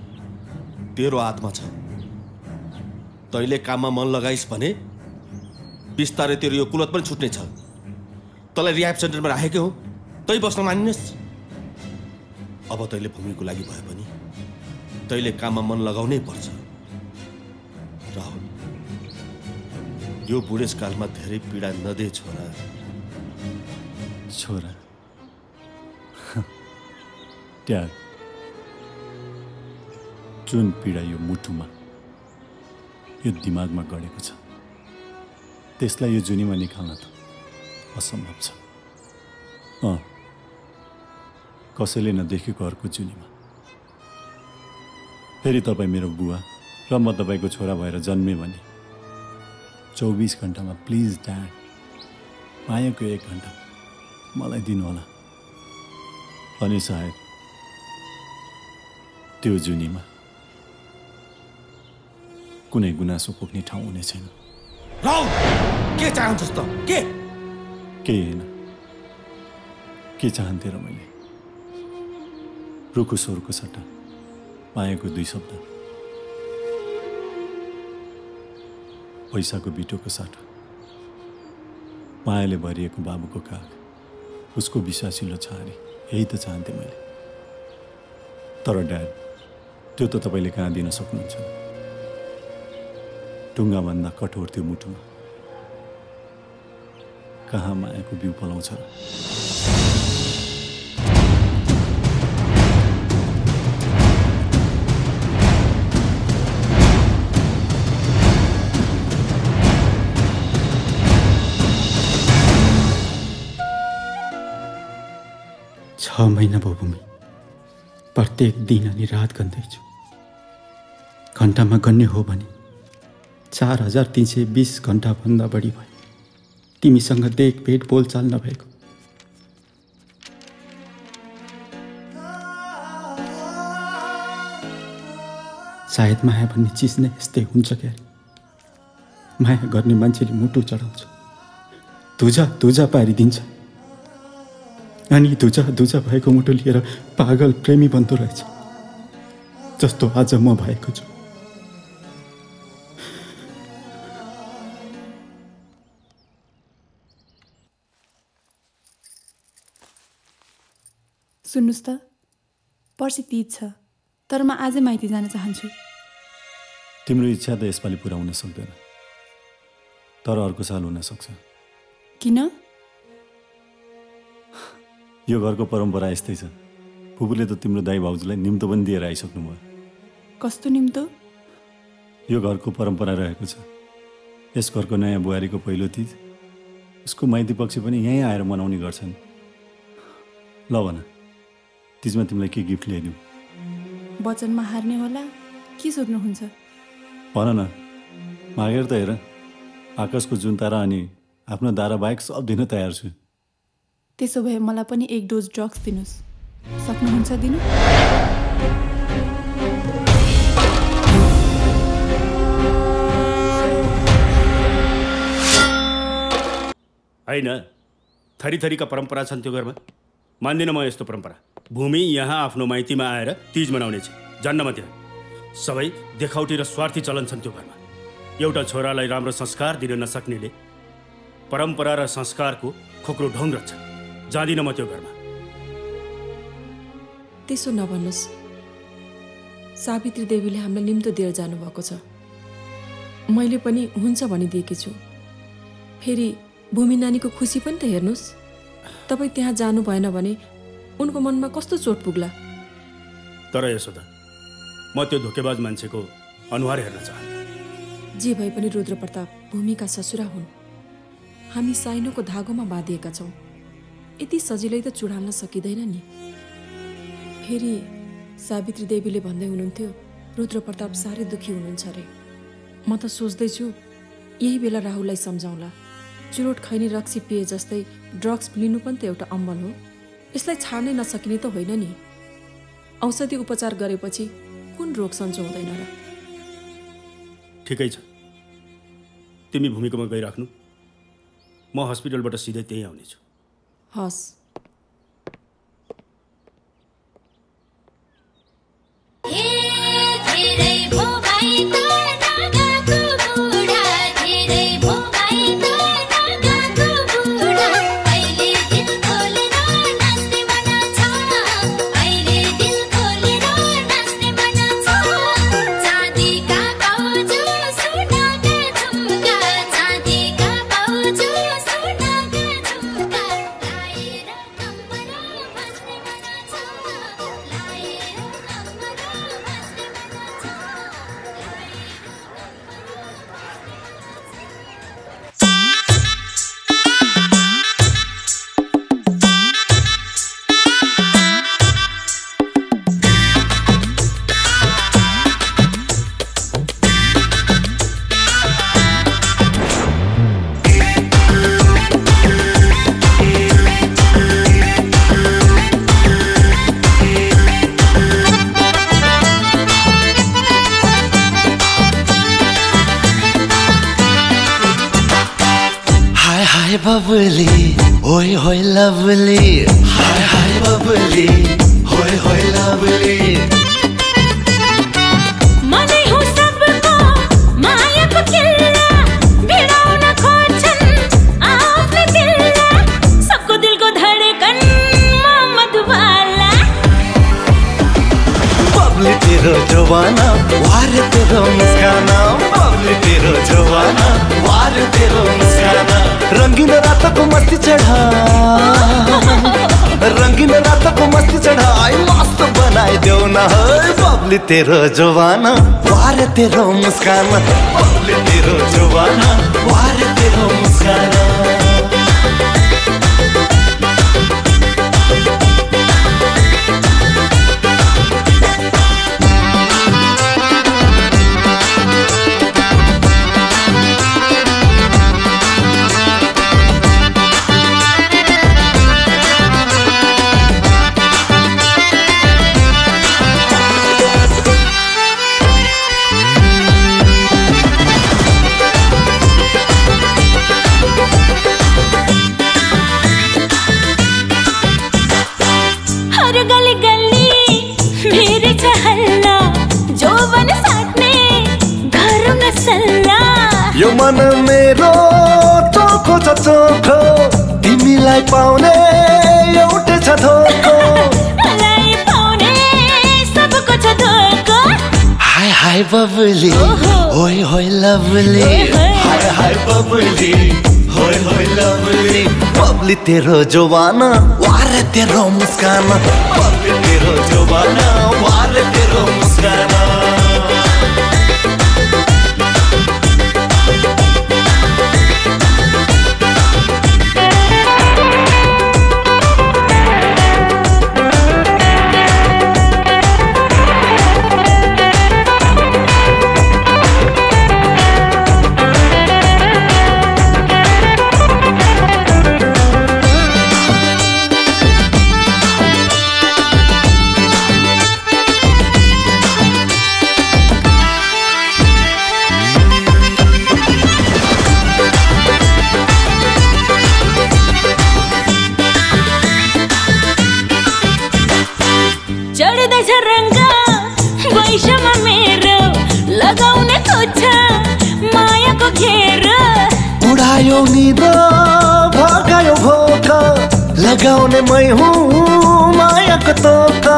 तेरो हातमा छ। तैँले काममा मन लगाइस् भने बिस्तारै तेरो यो कुलत पनि छुट्ने छ। तँलाई रिहाब सेन्टरमा राखेको हो, तै बस्न मानिनस्। अब तैले भूमिको लागि भए पनि तैले काममा मन लगाउनै पर्छ। राहुल, यो बुढेसकालमा धेरै पीडा नदे छोरा। छोरा ड्याड, जुन पीडा यो मुटुमा, यो दिमागमा गढेको छ, त्यसलाई यो जुनीमा निकाल्न त असम्भव छ। अँ, कसैले नदेखेको घरको जुनीमा। फेरि तपाईँ मेरो बुवा र म तपाईँको छोरा भएर जन्मेँ भने 24 घण्टामा प्लिज ड्याड, मायाको 1 घण्टा मलाई दिनुहोला। अनि सायद त्यो जुनीमा कुनै गुनासो पुग्ने ठाउँ हुने छैन। के चाहन्छस् त? केही होइन। के चाहन्थे र मैले? रुखो स्वरको सट्टा मायाको 2 शब्द, पैसाको बिटोको साटो, मायाले भरिएको बाबुको काग, उसको विश्वासिलो छहारी, यही त चाहन्थे मैले। तर ड्याड, त्यो त तपाईँले कहाँ दिन सक्नुहुन्छ? टुङ्गाभन्दा कठोर त्यो मुटुमा कहाँ मायाको बिउ पलाउँछ र? महिना भयो भूमि, प्रत्येक दिन अनि रात गन्दैछु। घण्टामा गन्ने हो भने 4320 घण्टा भन्दा बढी भयो तिमीसँग देखभेट बोलचाल नभएको। सायद माया भन्ने चीज नै यस्तै हुन्छ के। माया गर्ने मान्छेले मुटु चढाउँछ, धुजा धुजा पारिदिन्छ अनि धुजा धुजा भएको मुटु लिएर पागल प्रेमी बन्दो रहेछ जस्तो आज म भएको छु। सुन्नुस् त, पर्सि तीज छ तर म आजै माइती जान चाहन्छु। तिम्रो इच्छा त यसपालि पूरा हुन सक्दैन तर अर्को साल हुन सक्छ। किन? यो घरको परम्परा यस्तै छ। फुपूले त तिम्रो दाइ भाउजूलाई निम्तो पनि दिएर आइसक्नुभयो। कस्तो निम्तो? यो घरको परम्परा रहेको छ। यस घरको नयाँ बुहारीको पहिलो तीज उसको माइती पक्ष पनि यहीँ आएर मनाउने गर्छन्। ल भन, तीजमा तिमीलाई के गिफ्ट ल्याइदिउँ? वचनमा हार्ने होला के सोध्नुहुन्छ? भन न, मागेर त हेर। आकाशको जुन तारा अनि आफ्नो दारा बाहेक सब दिन तयार छु। त्यसो भए मलाई पनि एक डोज ड्रग्स दिनुस्, सक्नुहुन्छ दिनु? हैन, थरी थरीका परम्परा छन् त्यो घरमा। मान्दिनँ म यस्तो परम्परा। भूमि यहाँ आफ्नो माइतीमा आएर तीज मनाउने छ। जान्न मात्र सबै देखाउटी र स्वार्थी चलन छन् त्यो घरमा। एउटा छोरालाई राम्रो संस्कार दिन नसक्नेले परम्परा र संस्कारको खोक्रो ढोङ रच्छ। जादिन म त्यो घरमा। त्यसो नभन्नुस्, सावित्री देवीले हामीलाई निम्तो दिएर जानुभएको छ। मैले पनि हुन्छ भनिदिएकी छु। फेरि भूमि नानीको खुसी पनि त हेर्नुस्। तपाईँ त्यहाँ जानु भएन भने उनको मनमा कस्तो चोट पुग्ला। तर यशोदा, म त्यो धोकेबाज मान्छेको अनुहार हेर्न चाहन्न। जे भए पनि रुद्र प्रताप भूमिका ससुरा हुन्। हामी साइनोको धागोमा बाँधिएका छौँ। यति सजिलै त चुडाल्न सकिँदैन नि। फेरि सावित्री देवीले भन्दै हुनुहुन्थ्यो रुद्र प्रताप साह्रै दुखी हुनुहुन्छ अरे। म त सोच्दैछु यही बेला राहुललाई सम्झाउँला। चुरोट खैनी रक्सी पिए जस्तै ड्रग्स लिनु पनि त एउटा अम्बल हो। यसलाई छाड्नै नसकिने त होइन नि। औषधि उपचार गरेपछि कुन रोग सन्चो हुँदैन र? ठिकै छ, तिमी भूमिकामा गइराख्नु। म हस्पिटलबाट सिधै त्यही आउनेछु। हस्। तेरो जवाना वार तेरो मुस्कान, बबली तेरो जवाना वार तेरो मुस्कान। मन मेरो चोखो छ चोखो तिमीलाई पाउने एउटै छ धोको मलाई पाउने सबको छ धोको हाय हाय बबुली होय होय लवली हाय हाय बबुली होय होय लवली बबुली तेरो जवाना वारे तेरो मुस्कान बबुली तेरो जवाना वारे तेरो मुस्कान लगाउने मै हुँ मायाको तोका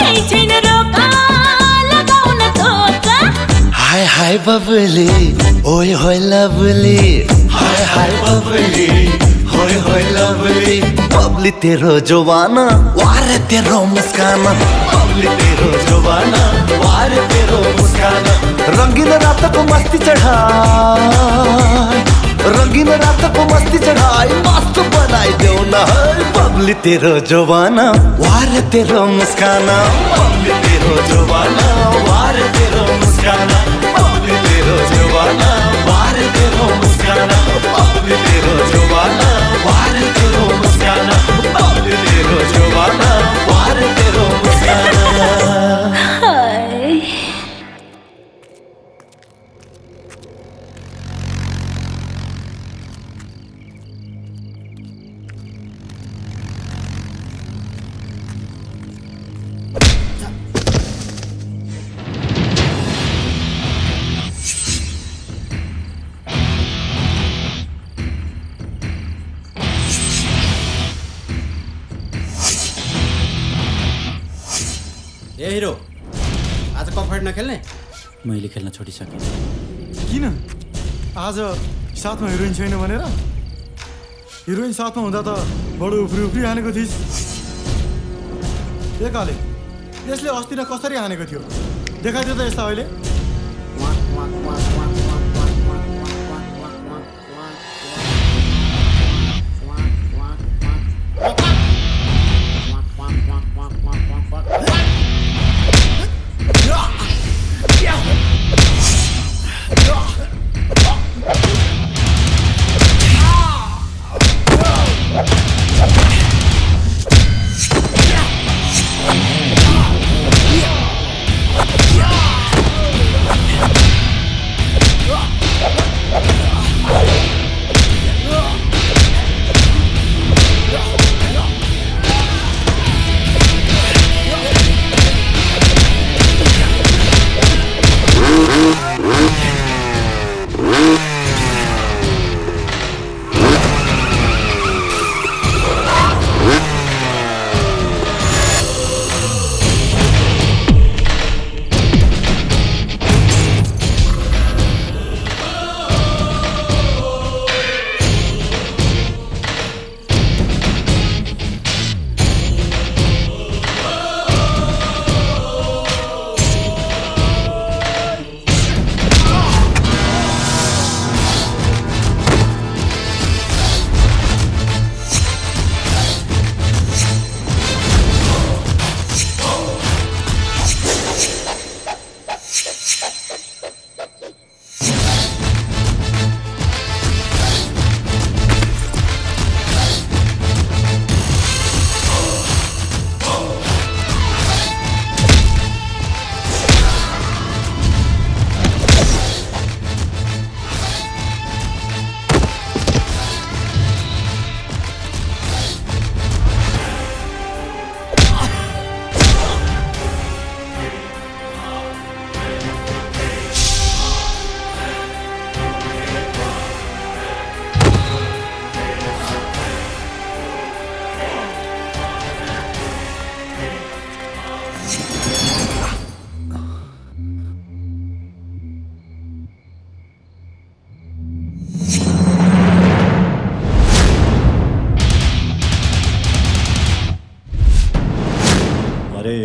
केही छैन रोका लगाउन तोका हाय हाय बबुली ओय होय लवली हाय हाय बबुली होय होय लवली बबुली तेरो जवाना वारे तेरो मुस्कान बबुली तेरो जवाना वारे तेरो मुस्कान रंगीन रात को मस्ती चढ़ाई रंगीन रात को मस्ती चढ़ाई मस्त बनाई देऊ न बबुली तेरो जवाना वारे तेरो मुस्काना बबुली तेरो जवाना वारे तेरो मुस्काना बबुली तेरो जवाना वारे तेरो मुस्काना बबुली तेरो जवाना वारे तेरो मुस्काना बबुली तेरो जवाना वारे तेरो मुस्काना हीरो आज कम्फर्ट नखेल्ने मैले खेल्न छोडिसकेँ किन आज साथमा हिरोइन छैन भनेर हिरोइन साथमा हुँदा त बडो उफ्री हानेको थिइस् एकाले यसले अस्तिर कसरी हानेको थियो देखाइदियो त यस्ता अहिले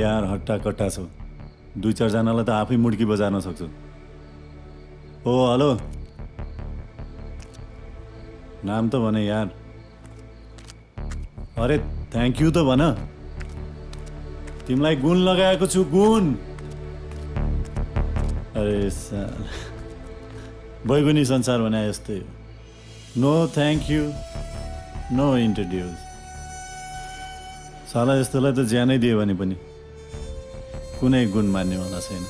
यार हट्टा कट्टा छो दुई चार जनालाई त आफै मुड्की बजार्न सक्छु। ओ हेलो नाम तो भने यार। अरे थैंक यू तो भन। तिमलाई गुण लगाएको छु गुण। अरे साल बैगुनी संसार भने यस्तै हो। No thank you no introduce. साला यस्तोलाई त ज्यानै दिए भने पनि कुनै गुण मान्नेवाला छैन।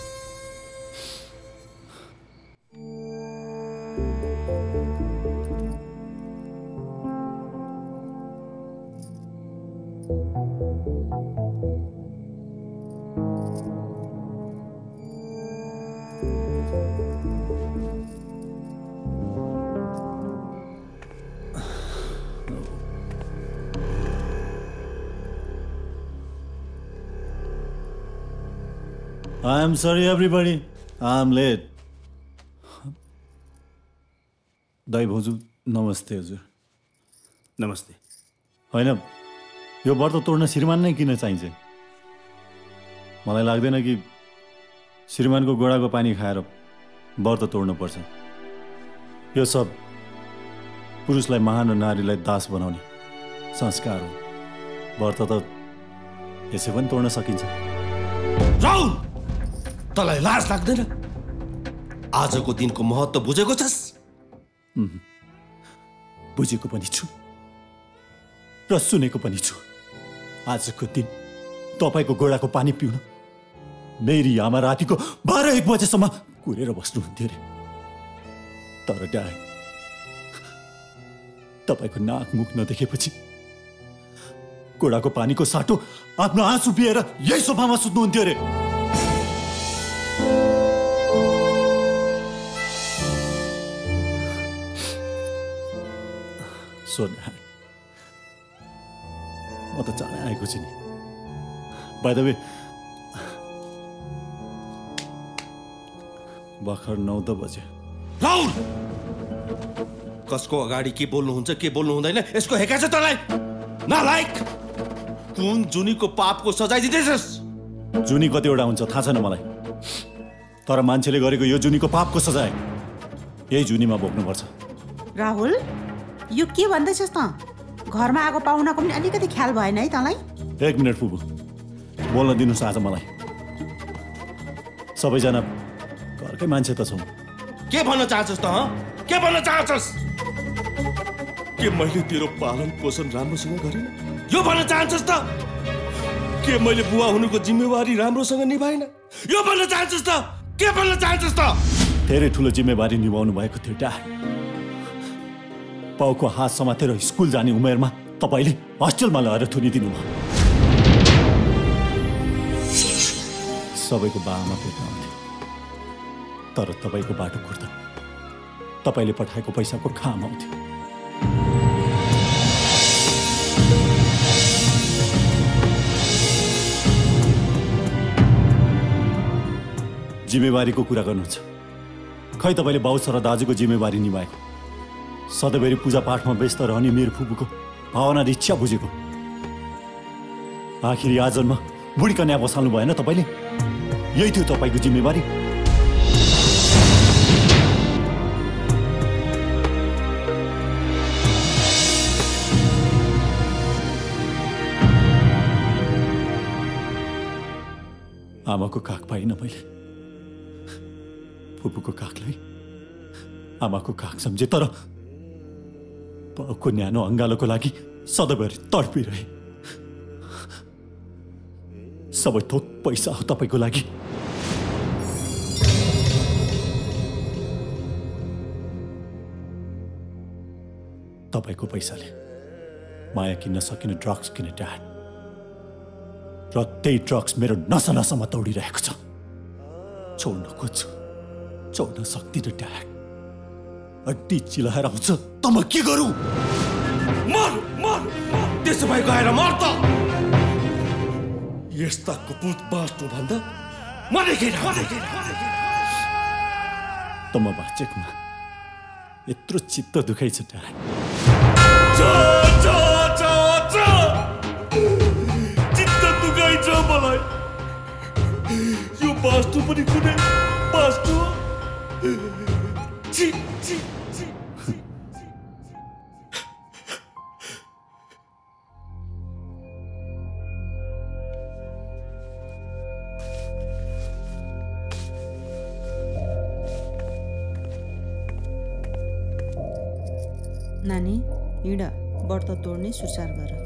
I am sorry everybody, I am late. दाई भोजू नमस्ते हजुर। नमस्ते। होइन यो व्रत तोड्न श्रीमान नै किन चाहिन्छ? मलाई लाग्दैन कि श्रीमानको गोडाको पानी खाएर व्रत तोड्नु पर्छ। यो सब पुरुषलाई महान र नारीलाई दास बनाउने संस्कार हो। व्रत त यसै पनि तोड्न सकिन्छ। राहुल तलाई लाज लाग्दैन? आजको दिनको महत्त्व बुझेको छस्? बुझेको पनि छु र सुनेको पनि छु। आजको दिन तपाईको गोडाको पानी पिउन मेरी आमा रातिको 12-1 बजेसम्म कुरेर बस्नुहुन्थ्यो अरे। तर डाइ तपाईको नाक मुख नदेखेपछि गोडाको पानीको साटो आफ्नो आँसु पिएर यही सोफामा सुत्नुहुन्थ्यो अरे। म तो चाँडै आएको छु नि। बाइ द वे भर्खर 9 बजे। राहुल कसको अगाडि के बोल्नुहुन्छ के बोल्नु हुँदैन यसको हेका छ तलाई? नलायक कुन जुनीको पापको सजाय दिदैछस्? जुनी कतिवटा हुन्छ थाहा छैन मलाई, तर मान्छेले गरेको यो जुनीको पापको सजाय यही जुनीमा भोग्नुपर्छ। राहुल यो के भन्दैछस् त? घरमा आको पाहुनाको पनि अलिकति ख्याल भएन है तँलाई? एक मिनट फुपू बोल्न दिनुस्। आज मलाई सबैजना घरकै मान्छे त छौँ। के भन्न चाहन्छस् त? के भन्न चाहन्छस्? के मैले तेरो पालन पोषण राम्रोसँग गरेन यो भन्न चाहन्छस् त? के मैले बुवा हुनुको जिम्मेवारी राम्रोसँग निभाएन यो भन्न चाहन्छस् त? के भन्न चाहन्छस् त? धेरै ठुलो जिम्मेवारी निभाउनु भएको थियो डा। बाउको हात समातेर स्कुल जाने उमेरमा तपाईले होस्टेलमा लगेर थुनिदिनु भयो। सबैको बामा पेट्न आउँथ्यो तर तपाईको बाटो खुर्दा तपाईले पठाएको पैसाको खाम आउँथ्यो। जिम्मेवारीको कुरा गर्नुहुन्छ, खै तपाईले बाउ सर दाजुको जिम्मेवारी निभाएको, सधैँभरि पूजापाठमा व्यस्त रहने मेरो फुपूको भावना र इच्छा बुझेको, आखिरी आजन्म बुढी कन्या बसाल्नु भएन तपाईँले? यही थियो तपाईँको जिम्मेवारी? आमाको काख पाइन मैले, फुपूको काखलाई आमाको काख सम्झे तर बाउको न्यानो अंगालोको लागि सधैँभरि तडपिरहे। सबै थोक पैसा हो तपाईको लागि। तपाईको पैसाले माया किन्न सकिने ड्रग्स किने ड्याड र त्यही ड्रग्स मेरो नसा नसामा दौडिरहेको छ। छोड्न खोज्छु, छोड्न सक्दिनँ ड्याड। अड्डी चिलाएर आउँछ त म के गरौँ? मर मर त्यसो भए गएर मर त। यस्ता कुपुत बाँच्नु भन्दा त म बाँचेकोमा यत्रो चित्त दुखाइ छ। चित्त दुखाइ छ मलाई। वास्तु पर कुने वास्तु जी जी जी। नानी हिड़ा व्रत तोड्ने सुचार गर।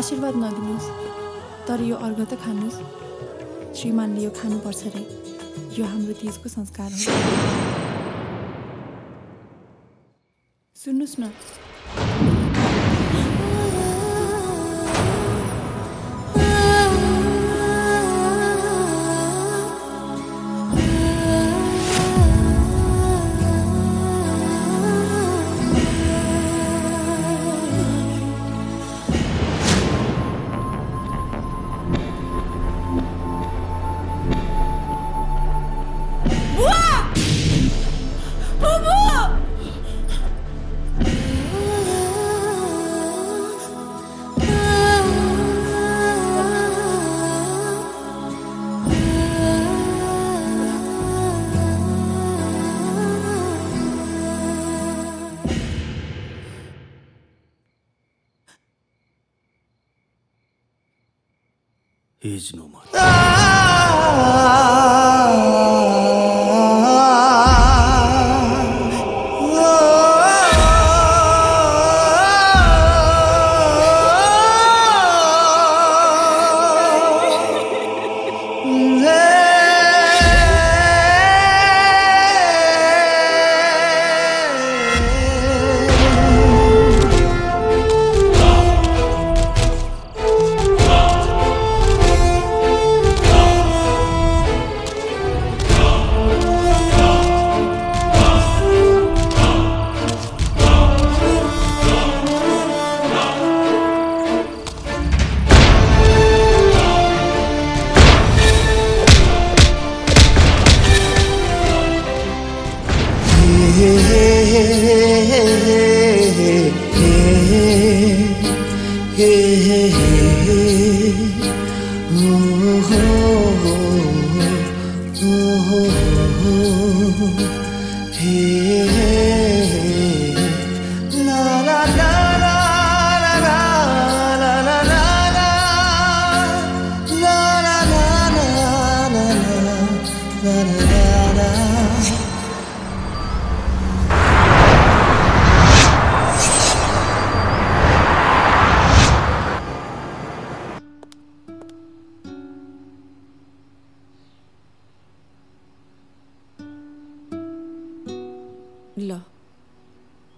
आशीर्वाद नदिनुस् तर यो अर्घ त खानुस्। श्रीमानले यो खानुपर्छ रे, यो हाम्रो देशको संस्कार हो। सुन्नुस् न,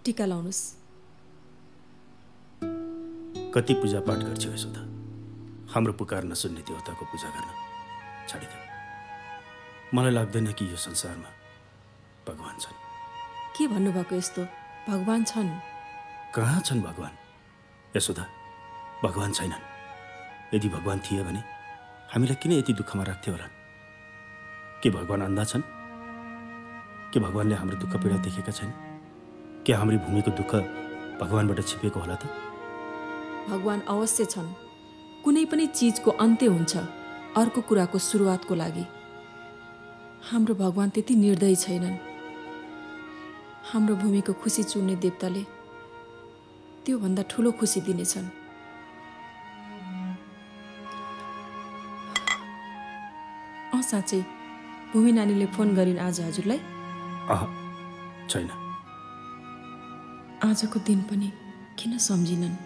टीका लाउनुस। कति पूजा पाठ गर्छौ यशोदा, हाम्रो पुकार नसुन्ने देवताको पूजा गर्न छाडिदेऊ। मलाई लाग्दैन कि यो संसारमा भगवान छन्। के भन्नुभएको? यस्तो भगवान छन्? कहाँ छन् भगवान यशोदा? भगवान छैनन्। यदि भगवान थिए भने हामीलाई किन यति दुःखमा राख्थ्यो होला? के भगवान अन्धा छन्? के भगवानले हाम्रो दुःख पीडा देखेका छैनन्? क्या हमारी भूमि को दुख भगवानबाट छिपेको होला त? भगवान अवश्य छन्। कुनै पनि चीजको अन्त्य हुन्छ, अर्को कुराको सुरुवातको लागि। हाम्रो भगवान त्यति निर्दयी छैनन्। हाम्रो भूमि को खुशी चुन्ने देवताले त्यो भन्दा ठूलो खुशी दिनेछन्। अ साँच्चै भूमि नानीले फोन गरिन् आज हजुरलाई? अह छैन। आज को दिन पनि किन सम्झिनन्?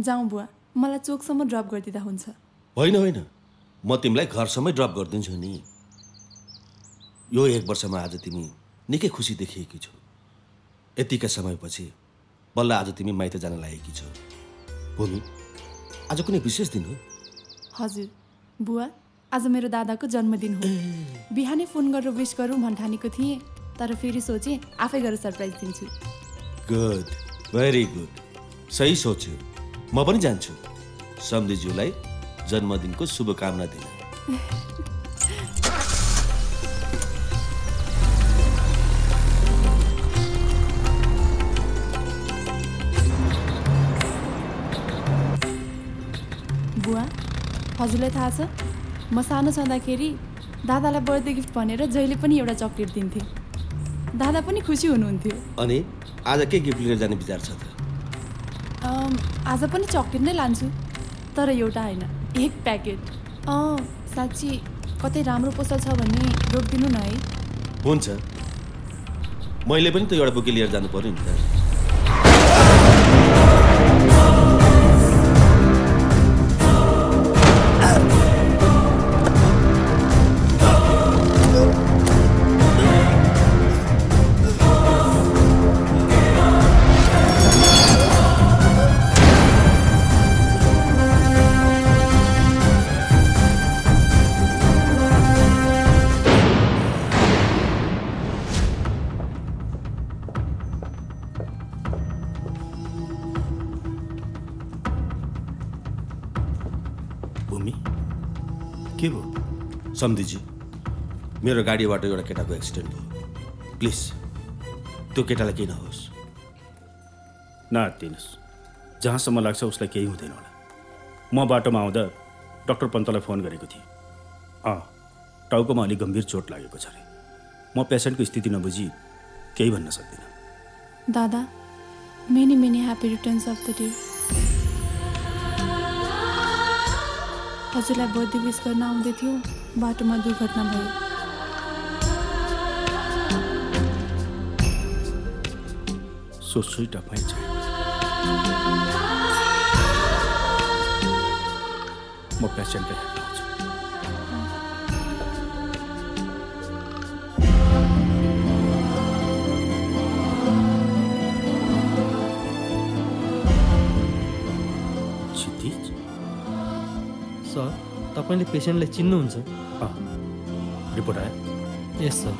जाऊ बुवा, मलाई चोकसम्म ड्रप गरिदिँदा हुन्छ? होइन होइन, म तिमीलाई घरसम्मै ड्रप गरिदिन्छु नि। यो एक वर्षमा आज तिमी निकै खुसी देखिएकी छौ। यतिका समयपछि बल्ल आज तिमी माइत जान लागेकी छौ। भूमि, आज कुनै विशेष दिन हो? हजुर बुवा, आज मेरो दादाको जन्मदिन हो। बिहानै फोन गरेर विश गरौँ भन्ठानेको थिएँ, तर फेरि सोचे आफै गरेर सरप्राइज दिन्छु। गुड, भेरी गुड, सही सोच्यो। म पनि जान्छु सम्धिज्यूलाई जन्मदिनको शुभकामना दिन। हजुरलाई थाहा छ, म सानो छँदाखेरि दादालाई बर्थडे गिफ्ट भनेर जहिले पनि एउटा चक्लेट दिन्थेँ। दादा पनि खुसी हुनुहुन्थ्यो। अनि आज के गिफ्ट लिएर जाने विचार छ त? आज पनि चक्लेट नै लान्छु, तर एउटा होइन, एक प्याकेट। साँच्ची कतै राम्रो पसल छ भने रोकिदिनु न है। हुन्छ, मैले पनि त एउटा बुके लिएर जानु पर्यो नि त। सम्धिजी, मेरो गाडीबाट एउटा केटाको एक्सिडेन्ट भयो। प्लिज त्यो केटालाई केही नहोस्। नआत्तिनुहोस्, जहाँसम्म लाग्छ उसलाई केही हुँदैन होला। म बाटोमा आउँदा डाक्टर पन्तलाई फोन गरेको थिएँ। टाउकोमा अलिक गम्भीर चोट लागेको छ अरे। म पेसेन्टको स्थिति नबुझी केही भन्न सक्दिनँ। दादा, many many happy returns of the day. हजुरलाई बर्थडे विस गर्न आउँदै थियो, बाटोमा दुर्घटना भयो। So sweet of my child. म पेसेन्टलाई हेर्न आउँछु। क्षितिज सर, तपाईले पेसेन्टलाई चिन्नुहुन्छ? रिपोर्ट आयो? यस सर,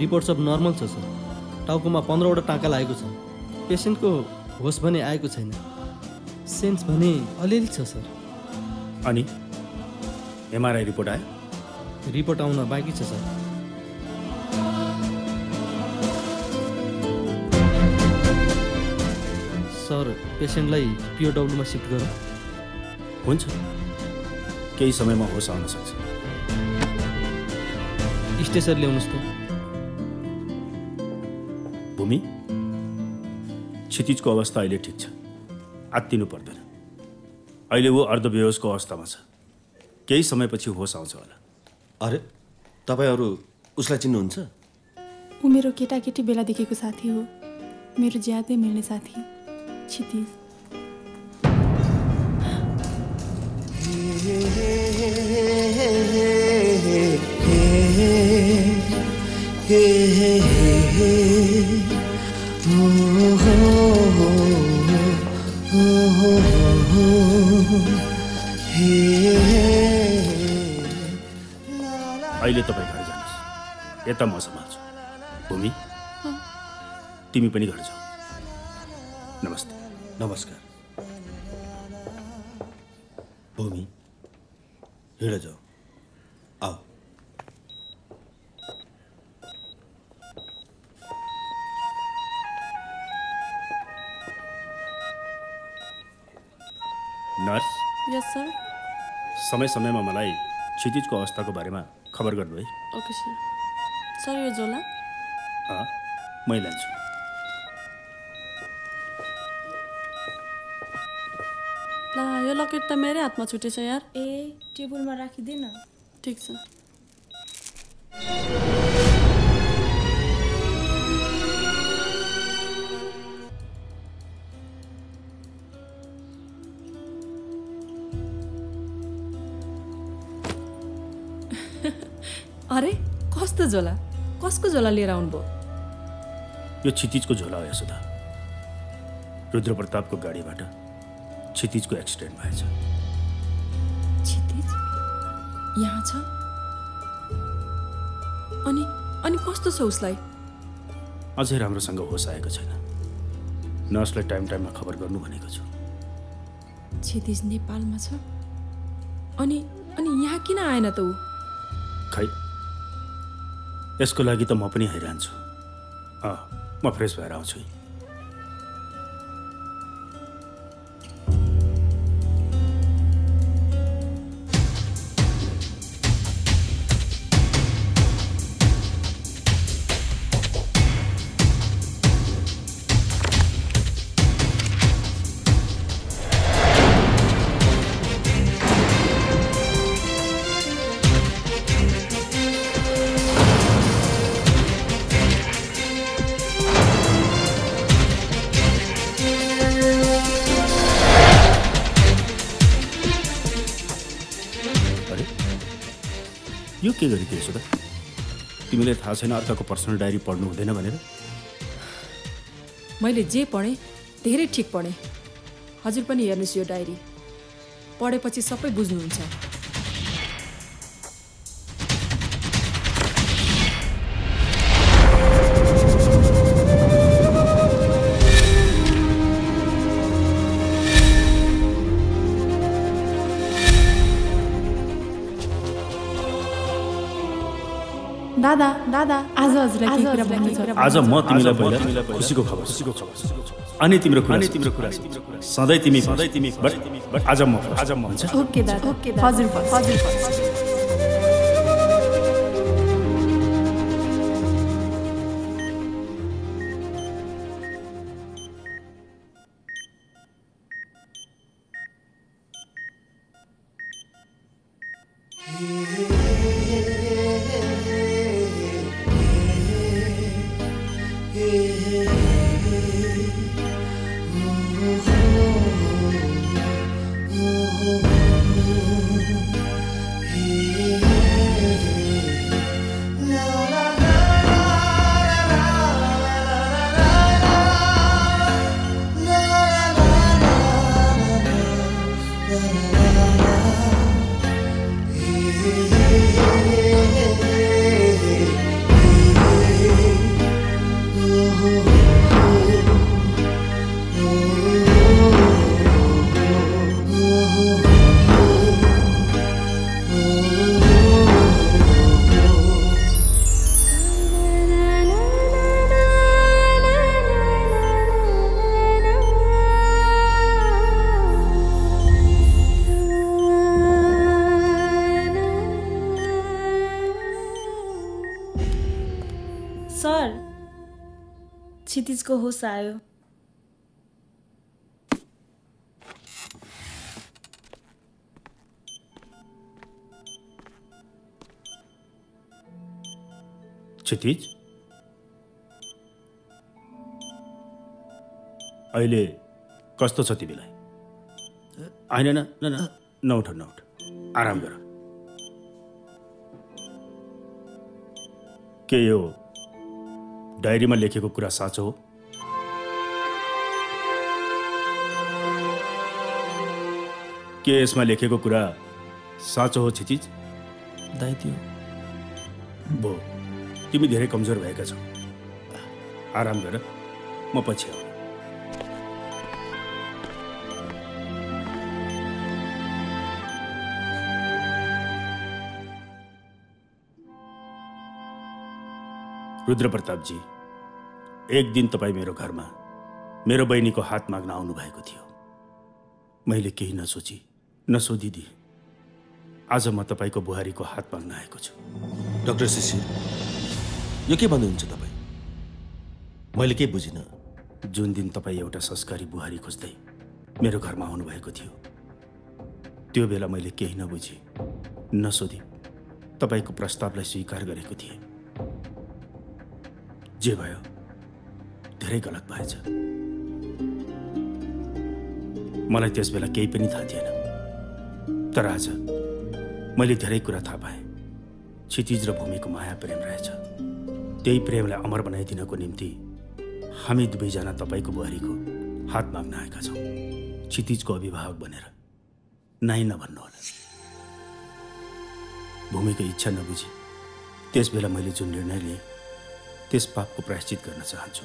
रिपोर्ट सब नर्मल छ सर। टाउकोमा 15वटा टाँका लागेको छ। पेसेन्टको होस भने आएको छैन, सेन्स भने अलिअलि छ सर। अनि एमआरआई रिपोर्ट आयो? रिपोर्ट आउन बाँकी छ सर। सर पेसेन्टलाई पिओडब्ल्युमा सिफ्ट गर। हुन्छ, केही समयमा होस आउन सक्छ। स्ट्रेचर ल्याउनुस् त। भूमि, क्षितिजको अवस्था अहिले ठिक छ, आत्तिनु पर्दैन। अहिले ऊ अर्धबेहोसको अवस्थामा छ, केही समयपछि होस आउँछ होला। अरे तपाईहरु उसलाई चिन्नुहुन्छ? ऊ मेरो केटाकेटी बेलादेखिको साथी हो, मेरो ज्यादै मिल्ने साथी क्षितिज। अहिले तपाईं घर जानुस्, यता म सम्हाल्छु। भूमि तिमी पनि घर जाऊ। नमस्ते। नमस्कार। भूमि हिँड जाऊ। आओ। नर्स। Yes sir. समय समयमा मलाई क्षितिजको अवस्थाको बारेमा खबर गर्नु है। Okay sir. सर यो झोला मै लान्छु। ला यो लकेट त मेरै हातमा छुटेछ यार। ए टेबलमा राखिदिन। ठीक छ। अरे कस्तो झोला, कसको झोला लिएर आउनुभयो? यो क्षितिजको झोला हो यशोदा। रुद्र प्रतापको गाडीबाट क्षितिजको एक्सिडेन्ट भएछ। क्षितिज यहाँ छ? अनि अनि कस्तो छ उसलाई? अझै राम्रोसँग होस आएको छैन, नर्सलाई टाइम टाइममा खबर गर्नु भनेको छु। क्षितिज नेपालमा छ? अनि अनि यहाँ किन आएन त ऊ? खै यसको लागि त म पनि हैरान छु। म फ्रेस भएर आउँछु। के गरेको यशोदा? तिमीले थाहा छैन अर्काको पर्सनल डायरी पढ्नु हुँदैन भनेर? मैले जे पढेँ धेरै ठिक पढेँ। हजुर पनि हेर्नुहोस् यो डायरी, पढेपछि सबै बुझ्नुहुन्छ। दादा दादा आज हजुरलाई के कुरा भन्नु छ? आज म तिमीलाई पहिला खुशीको खबर अनि तिम्रो कुरा सधैँ तिमी आज म हुन्छ। ओके दादा। ओके दादा। हजुर हजुर। सर। क्षितिज को होश आयो। क्षितिज अहिले कस्तो छ तिमीलाई? होइन न न न नउठ नउठ आराम गर। के यो डायरीमा लेखेको कुरा साँचो हो? के यसमा लेखेको कुरा साँचो हो क्षितिज? दाइ त्यो बो तिमी धेरै कमजोर भएका छौ। आराम गर म पछि आउँछु। रुद्र प्रताप जी, एक दिन तपाई मेरो घरमा मेरो बहिनी को हात माग्न आउनु भएको थियो। मैले केही नसोची नसोधिदी आज म तपाईको बुहारी को हात माग्न आएको छु। डाक्टर शिशिर यो के भन्नुहुन्छ तपाई? मैले के बुझिन। जुन दिन तपाई एउटा संस्कारी बुहारी खोज्दै मेरो घरमा आउनु भएको थियो त्यो बेला मैले केही नबुझी नसोधी तपाईको प्रस्तावलाई स्वीकार गरेको थिएँ। जे भयो धेरै गलत भएछ। मलाई त्यस बेला केही पनि थाहा थिएन तर आज मैले धेरै कुरा थाहा पाएँ। क्षितिज र भूमिको माया प्रेम रहेछ। त्यही प्रेमलाई अमर बनाइदिनको निम्ति हामी दुवैजना तपाईँको बुहारीको हात माग्न आएका छौँ। क्षितिजको अभिभावक बनेर नाइ नभन्नुहोला। भूमिको इच्छा नबुझी त्यस बेला मैले जुन निर्णय लिएँ त्यस पाप को प्रायश्चित गर्न चाहन्छु।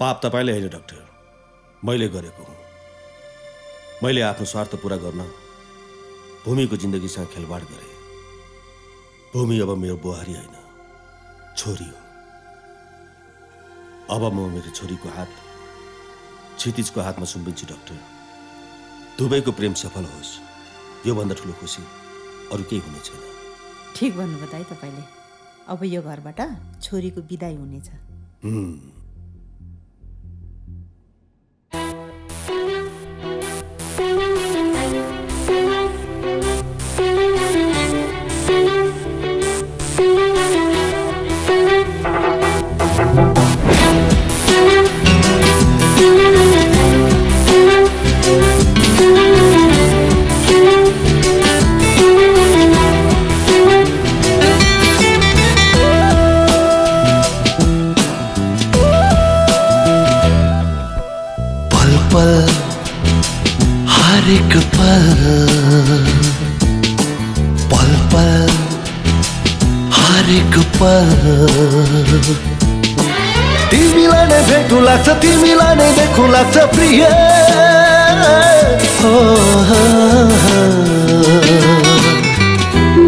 पाप तपाईले होइन डाक्टर, मैले गरेको हुँ। मैले आफ्नो स्वार्थ पूरा गर्न भूमिको जिन्दगीसँग खेलवाड गरे। भूमि अब मेरो बुहारी होइन छोरी हो। अब म मेरो छोरीको हात क्षितिजको हातमा सुम्पिन्छु डाक्टर। दुबईको प्रेम सफल होस् योभन्दा ठुलो खुसी अरू केही हुने छैन। ठिक भन्नुभयो दाइ तपाईँले। अब यो घरबाट छोरीको बिदाई हुनेछ। तिमीलाई नै भेट्नु लाग्छ तिमीलाई नै देख्नु लाग्छ प्रिय हो।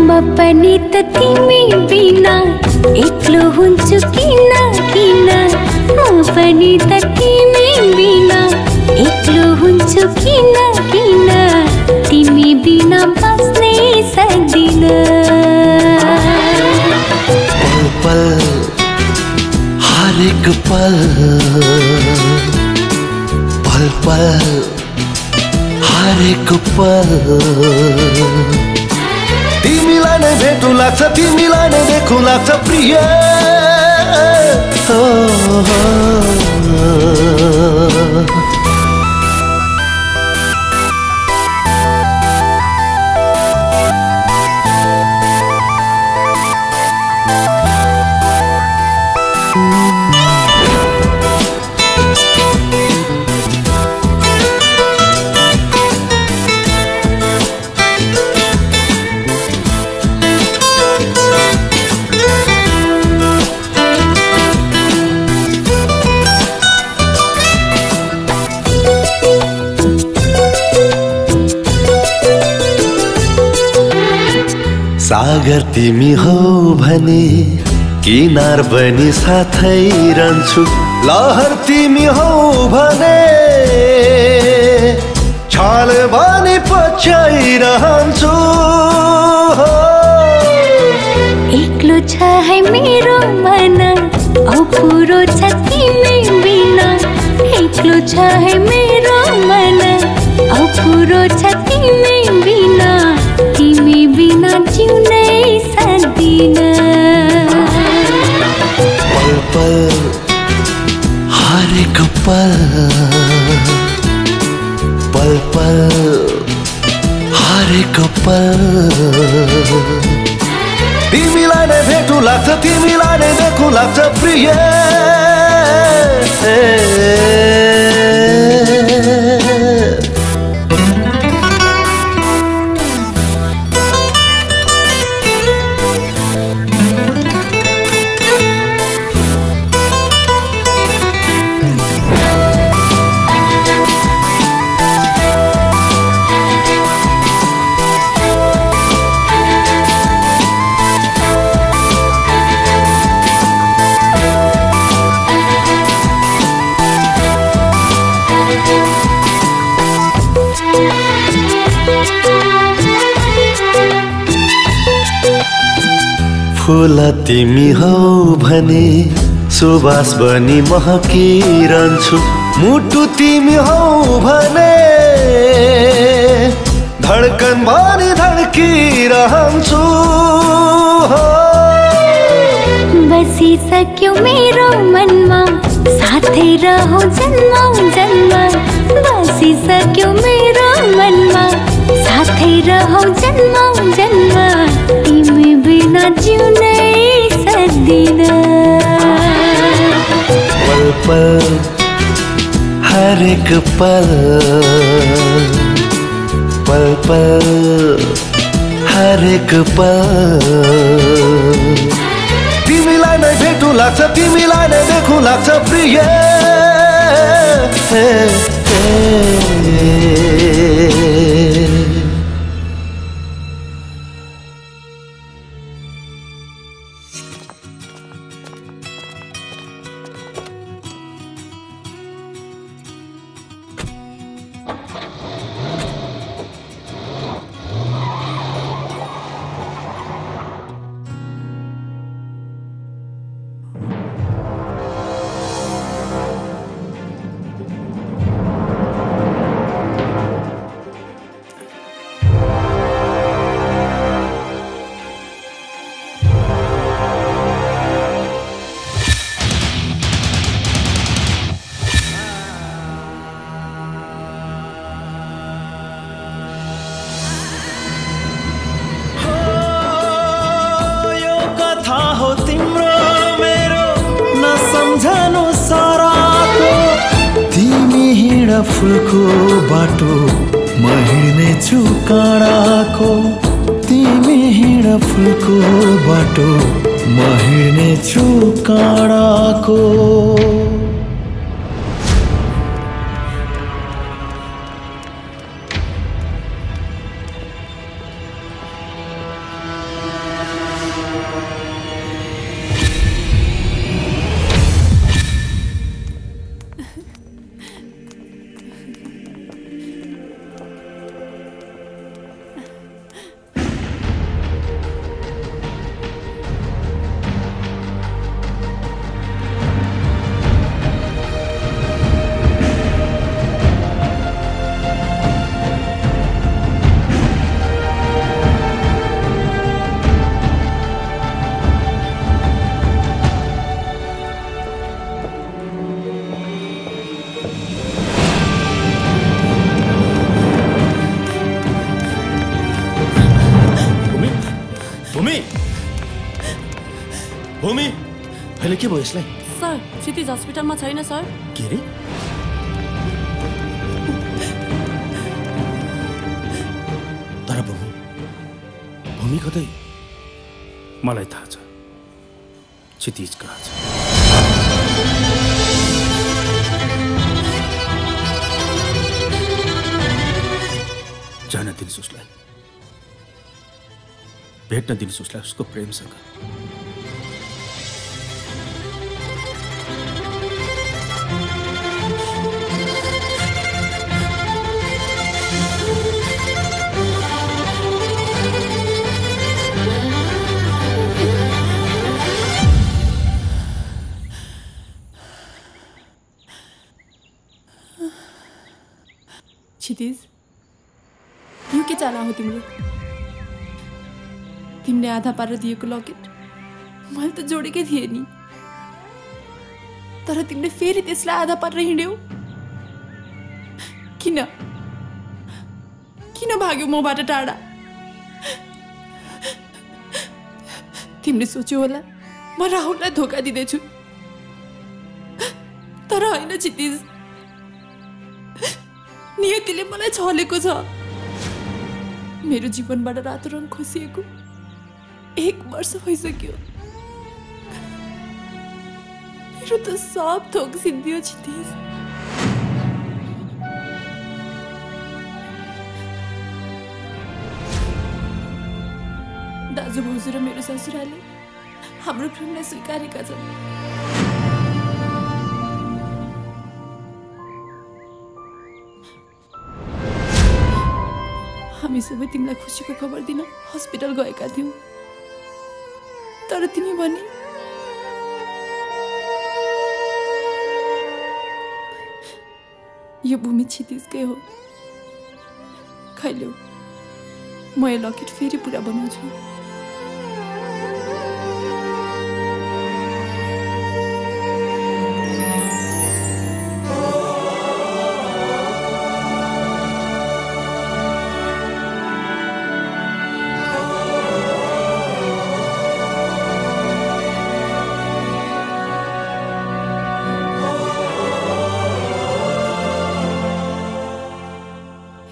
म पनि त तिमी बिना एक्लो हुन्छु किन किन, म पनि त तिमी बिना एक्लो हुन्छु किन किन, तिमी बिना बस्नै सक्दिन। पल हर एक पल पल पल हर एक पल तिमीलाई नै भेट्नु लाग्छ तिमीलाई नै देख्नु लाग्छ प्रिय हो। सागर तिमी हो भने किनार पनि साथै रहन्छु, लहर तिमी हो भने छाल भने पछाइ रहन्छु। एक्लो छ है मेरो मन रो छती में बिना हिचलो छाहे मेरो मन अपुरो छती में बिना तिमी बिना जीवनै सदिन पल पल हर एक पल पल पल हर एक पल तिमीलाई नै भेटु लाग्छ तिमीलाई नै देखु लाग्छ प्रिय फूला तिमी हौ भने सुवास बनी महकिरन्छु मुटु तिमी हौ भने धड्कन बनी धड्किरहन्छु बसिसक्यो मेरो मनमा साथै रहौ जन्मौं जन्म बसिसक्यो मेरो मनमा साथै रहौ जन्मौं जन्म तिमी बिना जिउनै सक्दिन पल पल हरेक पल पल पल हरेक पल तिमीलाई नै भेटु लाग्छ तिमीलाई नै देखु लाग्छ प्रिय सर क्षितिज हस्पिटल में छैन सर के रे तर भूमि कतै मलाई थाहा छ क्षितिज कहाँ छ जान दिनुहोस् उसलाई भेट्न दिनुहोस् उसलाई उसको प्रेमसँग क्षितिज, यूं के चाला हो तिमीले। तिमीले आधा पारेर दिएको लकेट मैले त जोडेकै थिए नि, तर तिमीले फेरि त्यसलाई आधा पारेर हिँड्यौ। किन किन भाग्यौ मबाट टाढा? तिमीले सोच्यौ होला म राहुललाई धोका दिँदैछु, तर होइन क्षितिज, नियतिले मलाई छलेको छ। मेरो जीवनबाट रातोरात खोसिएको 1 वर्ष भइसक्यो। मेरो त सब थोक सिद्धियो क्षितिज। दाजु भाउजू र मेरो ससुराले हाम्रो प्रेमलाई स्वीकारेका छन्। हामी सबै तिमीलाई खुसीको खबर दिन हस्पिटल गएका थियौ, तर तिमी भने यो भूमि क्षितिजकै हो। खैल्यौ, म यो लकेट फेरि पुरा बनाउँछु।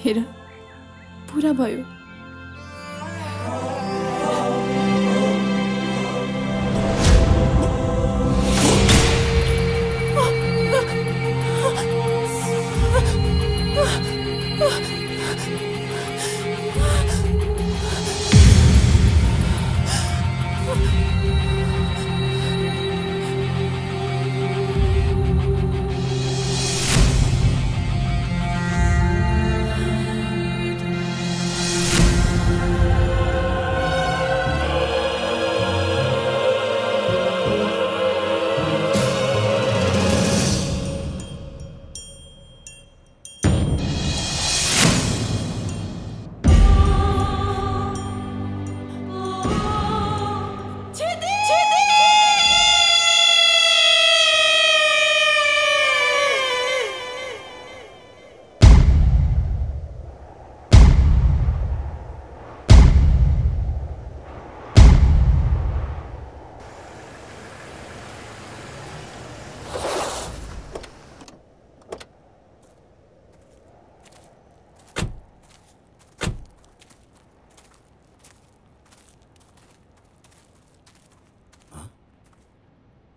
हेर, पूरा भयो।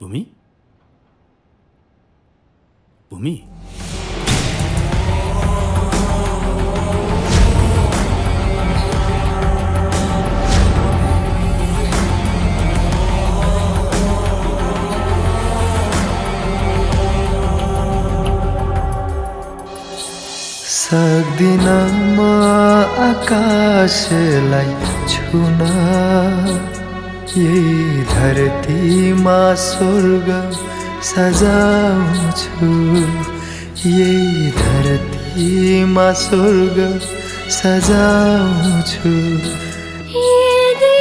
भूमि, भूमि, सक्दिन म आकाशलाई छुन, यही धरती माँ स्वर्ग सजाउँछु, यही धरती माँ स्वर्ग सजाउँछु। ये धरती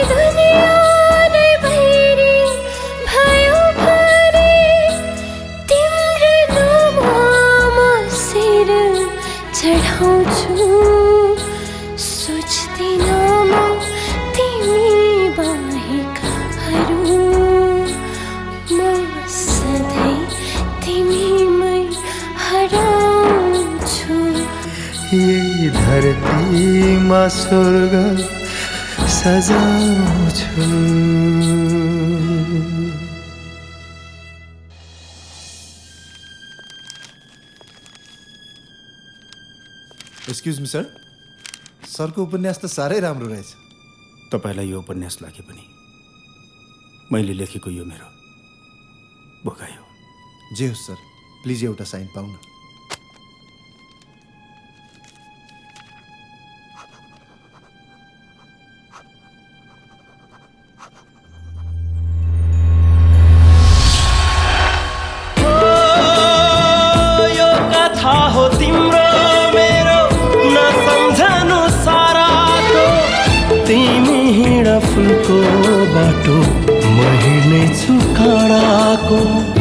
माँ स्वर्ग सजाउँछु। एक्सक्यूज मी सर, सरको उपन्यास त साह्रै राम्रो रहेछ। तपाईलाई यो उपन्यास लागे पनि मैले लेखेको यो मेरो भोकाइ हो। जे होस् सर, प्लिज एउटा साइन पाउन। यो कथा हो तिम्रो मेरो तिनको बाटो महिने छु काँडाको